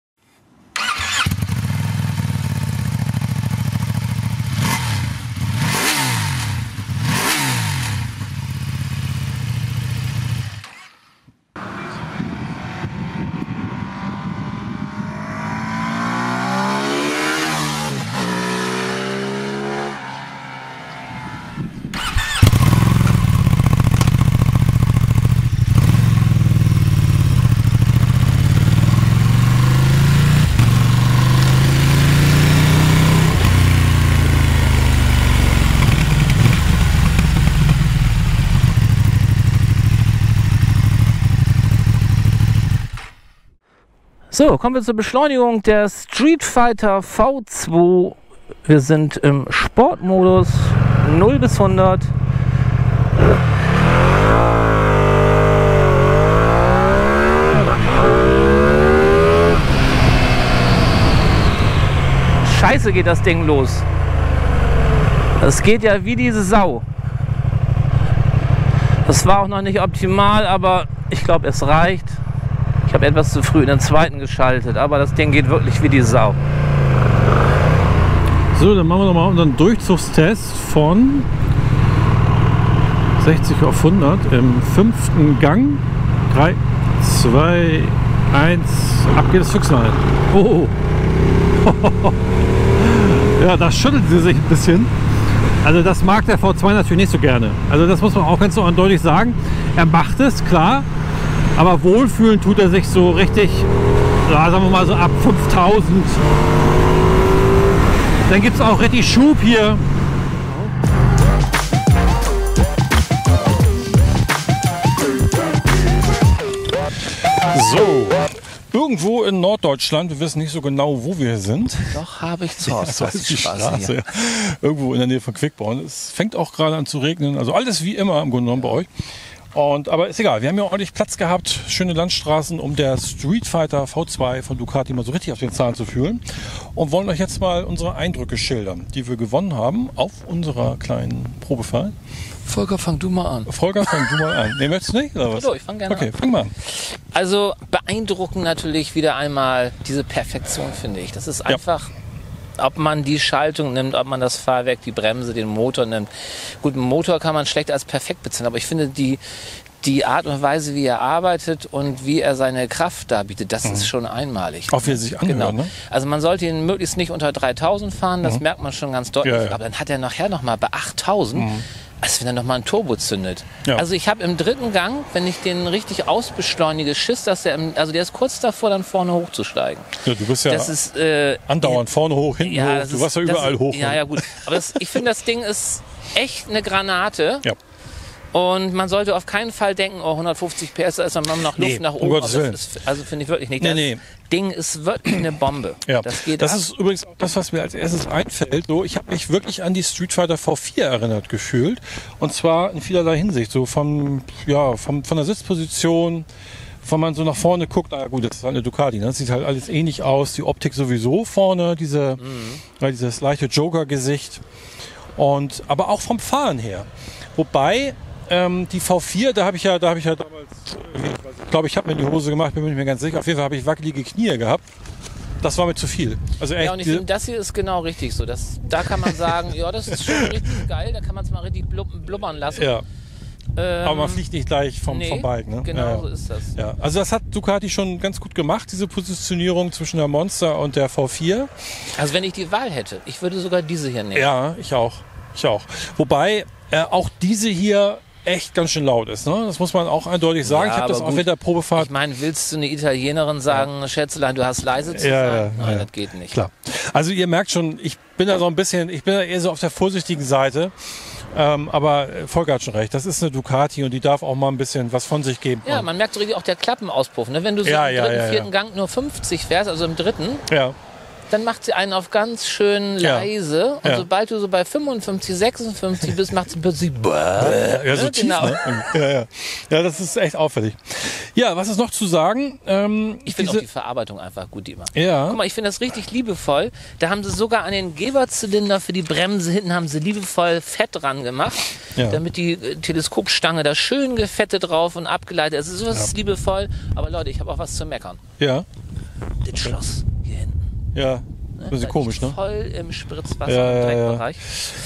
So, kommen wir zur Beschleunigung der Streetfighter V2. Wir sind im Sportmodus, 0 bis 100. Scheiße, geht das Ding los. Das geht ja wie diese Sau. Das war auch noch nicht optimal, aber ich glaube, es reicht. Ich habe etwas zu früh in den zweiten geschaltet, aber das Ding geht wirklich wie die Sau. So, dann machen wir nochmal unseren Durchzugstest von 60 auf 100 im 5. Gang. 3, 2, 1, ab geht das Füchslein. Oh. Ja, da schüttelt sie sich ein bisschen. Also das mag der V2 natürlich nicht so gerne. Also das muss man auch ganz so eindeutig sagen. Er macht es, klar, aber wohlfühlen tut er sich so richtig, ja, sagen wir mal so ab 5000. Dann gibt es auch richtig Schub hier. So. Irgendwo in Norddeutschland, wir wissen nicht so genau, wo wir sind. Doch, habe ich zu Hause. Das ist die Straße, ja. Irgendwo in der Nähe von Quickborn. Es fängt auch gerade an zu regnen. Also alles wie immer im Grunde genommen bei euch. Und, aber ist egal, wir haben ja ordentlich Platz gehabt. Schöne Landstraßen, um der Streetfighter V2 von Ducati mal so richtig auf den Zahn zu fühlen. Und wollen euch jetzt mal unsere Eindrücke schildern, die wir gewonnen haben auf unserer kleinen Probefahrt. Volker, fang du mal an. Volker, fang du mal an. Nee, möchtest du nicht, oder was? Hallo, ich fang gerne an. Okay, fang mal an. Also beeindruckend natürlich wieder einmal diese Perfektion, finde ich. Das ist einfach, ob man die Schaltung nimmt, ob man das Fahrwerk, die Bremse, den Motor nimmt. Gut, einen Motor kann man schlecht als perfekt bezeichnen, aber ich finde die Art und Weise, wie er arbeitet und wie er seine Kraft darbietet, das ist schon einmalig. Auch wie er sich anhört, genau. Ne? Also man sollte ihn möglichst nicht unter 3000 fahren, das merkt man schon ganz deutlich. Ja, ja. Aber dann hat er nachher nochmal bei 8000, als wenn er nochmal ein Turbo zündet. Ja. Also ich habe im 3. Gang, wenn ich den richtig ausbeschleunige, Schiss, dass der, also der ist kurz davor, dann vorne hochzusteigen. Ja, du bist ja das ist, andauernd vorne hoch, hinten hoch, du warst ja überall hoch. Ja, ja, gut. Aber das, ich finde, das Ding ist echt eine Granate. Ja. Und man sollte auf keinen Fall denken, oh, 150 PS, da ist noch Luft nach oben. Um ist, also finde ich wirklich nicht. Das Ding ist wirklich eine Bombe. Ja. Das geht das ab. Ist übrigens das, was mir als erstes einfällt. So, ich habe mich wirklich an die Streetfighter V4 erinnert gefühlt. Und zwar in vielerlei Hinsicht. So vom, ja, von der Sitzposition, wenn man so nach vorne guckt, na gut, das ist halt eine Ducati, ne? Das sieht halt alles ähnlich aus. Die Optik sowieso vorne, dieses leichte Joker-Gesicht. Und aber auch vom Fahren her. Wobei die V4, da habe ich ja damals, ich glaube, ich habe mir die Hose gemacht, bin mir nicht mehr ganz sicher. Auf jeden Fall habe ich wackelige Knie gehabt. Das war mir zu viel. Also echt, ja, und ich finde, das hier ist genau richtig so. Das, da kann man sagen, ja, das ist schon richtig geil, da kann man es mal richtig blubbern lassen. Ja. Aber man fliegt nicht gleich vom Balken. Ne? Genau, so ist das. Ja. Also das hat Ducati schon ganz gut gemacht, diese Positionierung zwischen der Monster und der V4. Also wenn ich die Wahl hätte, ich würde sogar diese hier nehmen. Ja, ich auch. Wobei auch diese hier echt ganz schön laut ist. Ne? Das muss man auch eindeutig sagen. Ja, ich habe das auch mit der Probefahrt. Ich meine, willst du eine Italienerin sagen, Schätzelein, du hast leise zu sein? Nein, das geht nicht. Klar. Also ihr merkt schon, ich bin da eher so auf der vorsichtigen Seite. Aber Volker hat schon recht, das ist eine Ducati und die darf auch mal ein bisschen was von sich geben. Ja, man merkt so richtig auch der Klappenauspuff. Ne? Wenn du so im 3., 4. Gang nur 50 fährst, also im 3. Ja. Dann macht sie einen auf ganz schön leise. Und sobald du so bei 55, 56 bist, macht sie plötzlich. Ja, so tief, genau. Ne? Ja, das ist echt auffällig. Ja, was ist noch zu sagen? Ich finde auch die Verarbeitung einfach gut, die immer. Ja. Guck mal, ich finde das richtig liebevoll. Da haben sie sogar an den Geberzylinder für die Bremse hinten haben sie liebevoll Fett dran gemacht, damit die Teleskopstange da schön gefettet drauf und abgeleitet ist. Also sowas ist liebevoll. Aber Leute, ich habe auch was zu meckern. Ja. Das Schloss hier hinten. Ja, ein bisschen komisch, ne? Voll im Spritzwasser im Dreckbereich.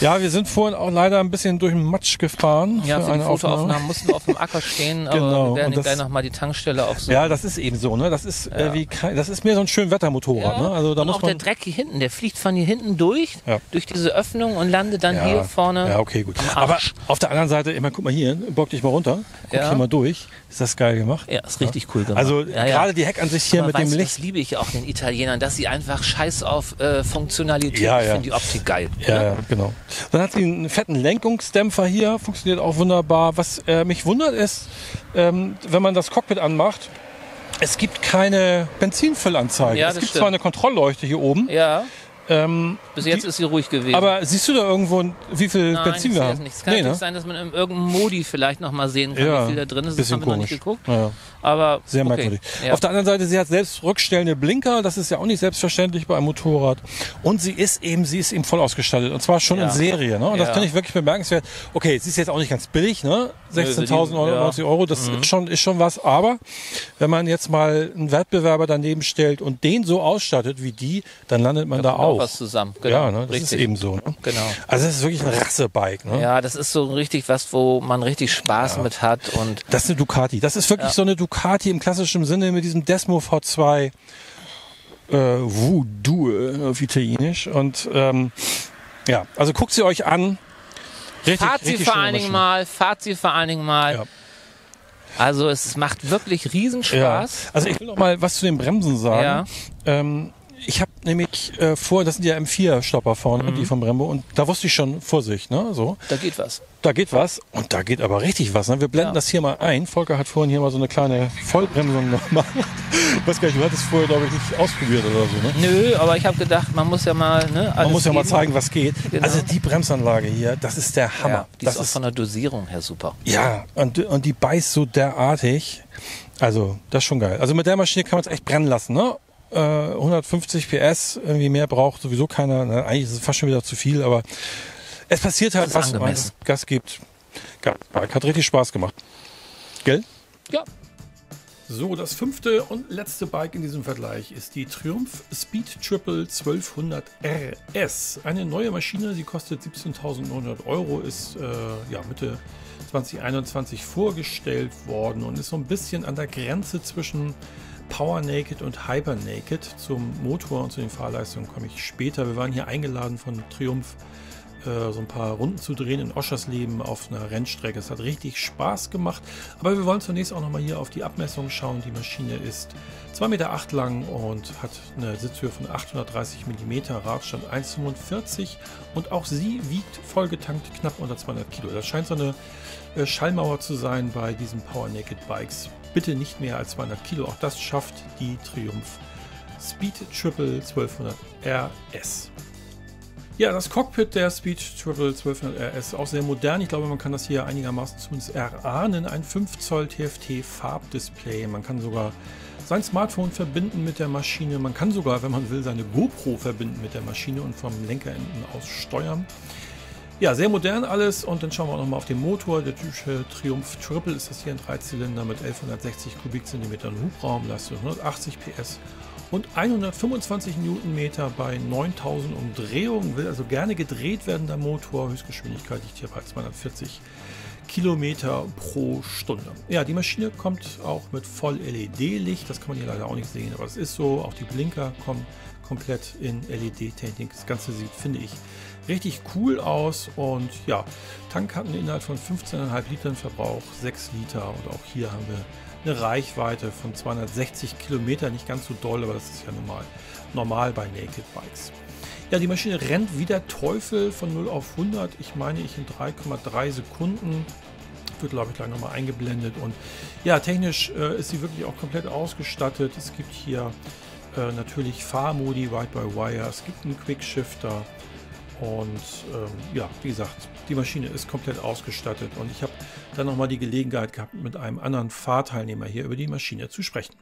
Ja, wir sind vorhin auch leider ein bisschen durch den Matsch gefahren. Ja, für die Fotoaufnahmen mussten wir auf dem Acker stehen, aber wir werden gleich nochmal die Tankstelle aufsuchen. Ja, das ist eben so, ne? Das ist, das ist mehr so ein schön Wettermotorrad, ne? Also, da und muss auch man der Dreck hier hinten, der fliegt von hier hinten durch diese Öffnung und landet dann hier vorne. Ja, okay, gut. Aber auf der anderen Seite, ich meine, guck mal hier, bock dich mal runter, guck hier mal durch. Ist das geil gemacht? Ja, ist richtig cool gemacht. Also gerade die Heckansicht hier mit dem Licht. Das liebe ich auch den Italienern, dass sie einfach scheiß auf Funktionalität. Ich finde die Optik geil. Ja, genau. Dann hat sie einen fetten Lenkungsdämpfer hier, funktioniert auch wunderbar. Was mich wundert ist, wenn man das Cockpit anmacht, Es gibt keine Benzinfüllanzeige. Ja, es gibt zwar eine Kontrollleuchte hier oben. Ja. Bis jetzt ist sie ruhig gewesen. Aber siehst du da irgendwo, wie viel Benzin wir haben? Nein, es kann natürlich sein, dass man in irgendeinem Modi vielleicht noch mal sehen kann, wie viel da drin ist. Das haben wir noch nicht geguckt. Ja. Aber, sehr merkwürdig. Ja. Auf der anderen Seite, sie hat selbst rückstellende Blinker. Das ist ja auch nicht selbstverständlich bei einem Motorrad. Und sie ist eben voll ausgestattet. Und zwar schon in Serie. Ne? Und das finde ich wirklich bemerkenswert. Okay, sie ist jetzt auch nicht ganz billig. Ne? 16.990 Euro, das ist schon was. Aber wenn man jetzt mal einen Wettbewerber daneben stellt und den so ausstattet wie die, dann landet man da auch. Was zusammen. Genau, ja, ne? Das ist eben so. Ne? Genau. Also das ist wirklich ein Rassebike. Ne? Ja, das ist so richtig was, wo man richtig Spaß mit hat. Und das ist eine Ducati. Das ist wirklich so eine Ducati im klassischen Sinne mit diesem Desmo V2 Voodoo auf Italienisch. Und ja, also guckt sie euch an. Fahrt sie vor allen Dingen mal. Ja. Also es macht wirklich Riesenspaß. Ja. Also ich will noch mal was zu den Bremsen sagen. Ja. Ich habe nämlich vor, das sind ja M4-Stopper vorne, die von Brembo, und da wusste ich schon, Vorsicht, ne? So. Da geht was. Da geht was und da geht aber richtig was. Ne? Wir blenden das hier mal ein. Volker hat vorhin hier mal so eine kleine Vollbremsung noch gemacht. Ich weiß gar nicht, du hattest vorher, glaube ich, nicht ausprobiert oder so. Ne? Nö, aber ich habe gedacht, man muss ja mal, ne, man muss ja mal zeigen, was geht. Genau. Also die Bremsanlage hier, das ist der Hammer. Ja, die das ist auch von der Dosierung her super. Ja, und die beißt so derartig. Also das ist schon geil. Also mit der Maschine kann man es echt brennen lassen, ne? 150 PS, irgendwie mehr braucht sowieso keiner. Na, eigentlich ist es fast schon wieder zu viel, aber es passiert halt, was man Gas gibt. Hat richtig Spaß gemacht. Gell? Ja. So, das fünfte und letzte Bike in diesem Vergleich ist die Triumph Speed Triple 1200 RS. Eine neue Maschine, sie kostet 17.900 Euro, ist Mitte 2021 vorgestellt worden und ist so ein bisschen an der Grenze zwischen Power Naked und Hyper Naked. Zum Motor und zu den Fahrleistungen komme ich später. Wir waren hier eingeladen von Triumph, so ein paar Runden zu drehen in Oschersleben auf einer Rennstrecke. Es hat richtig Spaß gemacht. Aber wir wollen zunächst auch nochmal hier auf die Abmessung schauen. Die Maschine ist 2,8 Meter lang und hat eine Sitzhöhe von 830 mm, Radstand 1,45 und auch sie wiegt vollgetankt knapp unter 200 Kilo. Das scheint so eine Schallmauer zu sein bei diesen Power Naked Bikes. Bitte nicht mehr als 200 Kilo, auch das schafft die Triumph Speed Triple 1200 RS. Ja, das Cockpit der Speed Triple 1200 RS ist auch sehr modern. Ich glaube, man kann das hier einigermaßen zumindest erahnen. Ein 5 Zoll TFT Farbdisplay. Man kann sogar sein Smartphone verbinden mit der Maschine. Man kann sogar, wenn man will, seine GoPro verbinden mit der Maschine und vom Lenkerenden aus steuern. Ja, sehr modern alles, und dann schauen wir auch nochmal auf den Motor. Der typische Triumph Triple ist das hier, ein Dreizylinder mit 1160 Kubikzentimetern Hubraum, Leistung 180 PS und 125 Newtonmeter bei 9000 Umdrehungen. Will also gerne gedreht werden, der Motor. Höchstgeschwindigkeit liegt hier bei 240 Kilometer pro Stunde. Ja, die Maschine kommt auch mit voll LED-Licht. Das kann man hier leider auch nicht sehen, aber es ist so. Auch die Blinker kommen komplett in LED-Technik. Das Ganze sieht, finde ich, richtig cool aus. Und ja, Tank hat einen Inhalt von 15,5 Litern, Verbrauch 6 Liter. Und auch hier haben wir eine Reichweite von 260 Kilometer. Nicht ganz so doll, aber das ist ja normal bei Naked Bikes. Ja, die Maschine rennt wie der Teufel von 0 auf 100. Ich meine, in 3,3 Sekunden. Wird, glaube ich, gleich nochmal eingeblendet. Und ja, technisch ist sie wirklich auch komplett ausgestattet. Es gibt hier natürlich Fahrmodi, Ride-by-Wire. Es gibt einen Quickshifter. Und ja, wie gesagt, die Maschine ist komplett ausgestattet und ich habe dann nochmal die Gelegenheit gehabt, mit einem anderen Fahrteilnehmer hier über die Maschine zu sprechen.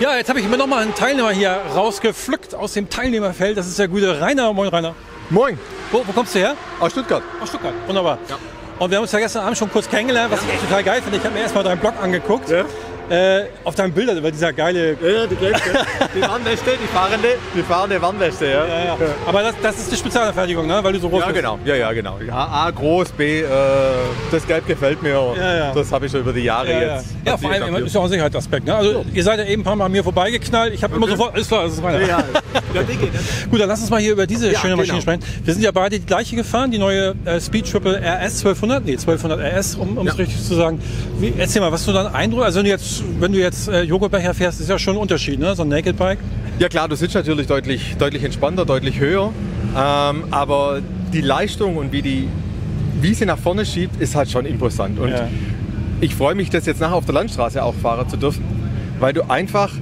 Ja, jetzt habe ich mir nochmal einen Teilnehmer hier rausgepflückt aus dem Teilnehmerfeld. Das ist der gute Rainer. Moin, Rainer. Moin. Wo kommst du her? Aus Stuttgart. Aus Stuttgart, wunderbar. Ja. Und wir haben uns ja gestern Abend schon kurz kennengelernt, was ich echt total geil finde. Ich habe mir erstmal deinen Blog angeguckt. Ja. Auf deinen Bildern über dieser geile... Ja, die Warnweste, die fahrende Warnweste, ja. Ja, ja. Aber das ist die Spezialanfertigung, ne? Weil du so groß bist. Genau. Ja, genau. A, groß, B, das Gelb gefällt mir. Ja. Das habe ich schon über die Jahre jetzt. Ja, vor allem ist ja auch ein Sicherheitsaspekt, ne? Also, ihr seid ja eben ein paar Mal an mir vorbeigeknallt. Ich habe immer sofort... Alles klar, das ist meiner. Ja, gut, dann lass uns mal hier über diese schöne Maschine sprechen. Wir sind ja beide die gleiche gefahren, die neue Speed Triple RS 1200, nee, 1200 RS, um es richtig zu sagen. Erzähl mal, was du dann Eindruck... Also wenn du jetzt Joghurtbecher fährst, ist ja schon ein Unterschied, ne? So ein Naked Bike. Ja klar, du sitzt natürlich deutlich entspannter, deutlich höher, aber die Leistung und wie sie nach vorne schiebt, ist halt schon imposant. Und ich freue mich, das jetzt nachher auf der Landstraße auch fahren zu dürfen, weil du einfach,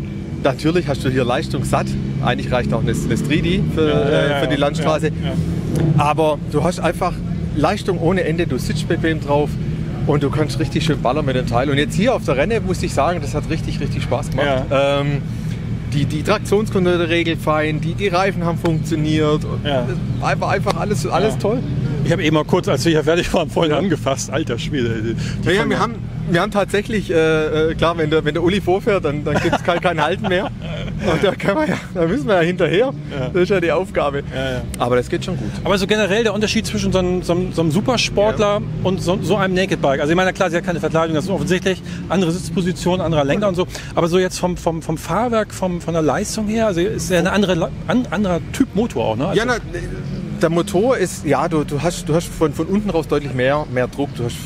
natürlich hast du hier Leistung satt, eigentlich reicht auch eine Stridi für die Landstraße, aber du hast einfach Leistung ohne Ende, du sitzt bequem drauf und du kannst richtig schön ballern mit dem Teil. Und jetzt hier auf der Renne muss ich sagen, das hat richtig, richtig Spaß gemacht. Ja. Die Traktionskontrolle regelt fein, die Reifen haben funktioniert, einfach alles toll. Ich habe eben mal kurz, als wir hier fertig waren, vorhin angefasst, alter Schwede. Ja, wir haben tatsächlich, klar, wenn der Uli vorfährt, dann gibt es kein Halten mehr. Und da müssen wir ja hinterher. Ja. Das ist ja die Aufgabe. Ja, ja. Aber das geht schon gut. Aber so generell der Unterschied zwischen so einem Supersportler und so einem Nakedbike. Also ich meine, klar, sie hat keine Verkleidung, das ist offensichtlich. Andere Sitzpositionen, anderer Lenker und so. Aber so jetzt vom Fahrwerk, von der Leistung her, also ist ja ein anderer Typ Motor auch, ne? Also ja, der Motor ist, du hast von unten raus deutlich mehr Druck. Du hast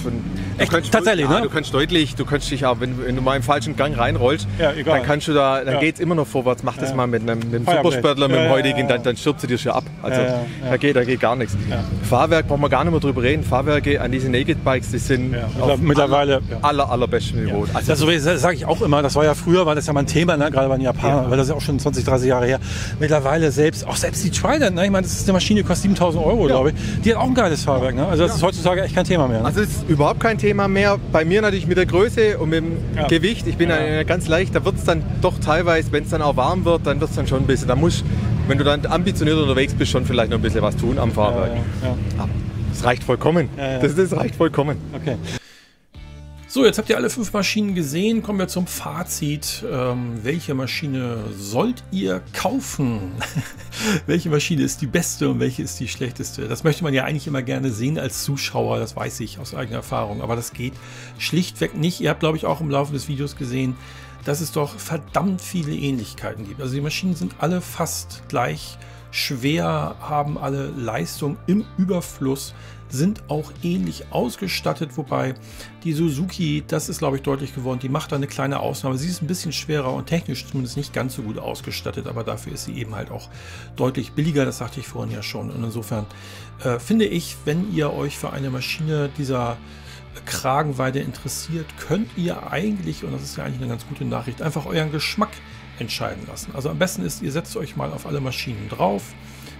du kannst dich auch, wenn du mal im falschen Gang reinrollst, dann kannst du da, dann geht's immer noch vorwärts. Mach das mal mit einem Supersportler, mit dem heutigen, dann stirbst du dir schon ab. Also da geht gar nichts. Ja. Fahrwerk brauchen wir gar nicht mehr drüber reden. Fahrwerke an diese Naked Bikes, die sind auf mittlerweile allerbesten Niveau. Also das sage ich auch immer. Das war ja früher, war das ja mal ein Thema, ne? Gerade bei den Japanern, weil das ist ja auch schon 20, 30 Jahre her. Mittlerweile selbst die Triumph, ne? Ich meine, das ist eine Maschine, die kostet 7.000 Euro, glaube ich. Die hat auch ein geiles Fahrwerk, ne? Also das ist heutzutage echt kein Thema mehr. Ne? Also es ist überhaupt kein Thema mehr. Bei mir natürlich mit der Größe und mit dem Gewicht. Ich bin ganz leicht. Da wird es dann doch teilweise, wenn es dann auch warm wird, dann wird es dann schon ein bisschen. Da musst, wenn du dann ambitioniert unterwegs bist, schon vielleicht noch ein bisschen was tun am Fahrwerk. Aber das reicht vollkommen. Das reicht vollkommen. Okay. So, jetzt habt ihr alle 5 Maschinen gesehen. Kommen wir zum Fazit. Welche Maschine sollt ihr kaufen? Welche Maschine ist die beste und welche ist die schlechteste? Das möchte man ja eigentlich immer gerne sehen als Zuschauer. Das weiß ich aus eigener Erfahrung. Aber das geht schlichtweg nicht. Ihr habt, glaube ich, auch im Laufe des Videos gesehen, dass es doch verdammt viele Ähnlichkeiten gibt. Also die Maschinen sind alle fast gleich schwer, haben alle Leistung im Überfluss, sind auch ähnlich ausgestattet, wobei die Suzuki, das ist, glaube ich, deutlich geworden, die macht da eine kleine Ausnahme. Sie ist ein bisschen schwerer und technisch zumindest nicht ganz so gut ausgestattet, aber dafür ist sie eben halt auch deutlich billiger, das sagte ich vorhin ja schon. Und insofern finde ich, wenn ihr euch für eine Maschine dieser Kragenweite interessiert, könnt ihr eigentlich, und das ist ja eigentlich eine ganz gute Nachricht, einfach euren Geschmack entscheiden lassen. Also am besten ist, ihr setzt euch mal auf alle Maschinen drauf.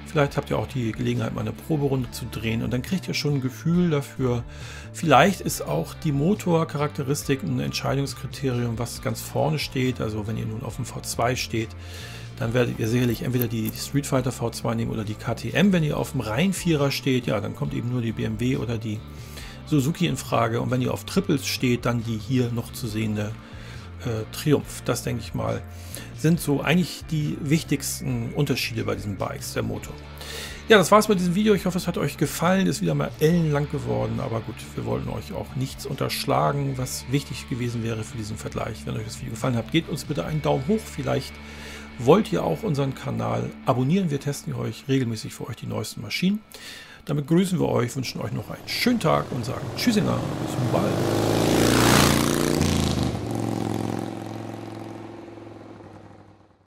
Vielleicht habt ihr auch die Gelegenheit, mal eine Proberunde zu drehen und dann kriegt ihr schon ein Gefühl dafür. Vielleicht ist auch die Motorcharakteristik ein Entscheidungskriterium, was ganz vorne steht. Also wenn ihr nun auf dem V2 steht, dann werdet ihr sicherlich entweder die Streetfighter V2 nehmen oder die KTM. Wenn ihr auf dem reinen Vierer steht, ja, dann kommt eben nur die BMW oder die Suzuki in Frage. Und wenn ihr auf Triples steht, dann die hier noch zu sehende Triumph. Das, denke ich mal, sind so eigentlich die wichtigsten Unterschiede bei diesen Bikes, der Motor. Ja, das war's mit diesem Video. Ich hoffe, es hat euch gefallen. Ist wieder mal ellenlang geworden, aber gut, wir wollen euch auch nichts unterschlagen, was wichtig gewesen wäre für diesen Vergleich. Wenn euch das Video gefallen hat, gebt uns bitte einen Daumen hoch. Vielleicht wollt ihr auch unseren Kanal abonnieren. Wir testen euch regelmäßig für euch die neuesten Maschinen. Damit grüßen wir euch, wünschen euch noch einen schönen Tag und sagen Tschüss, bis bald.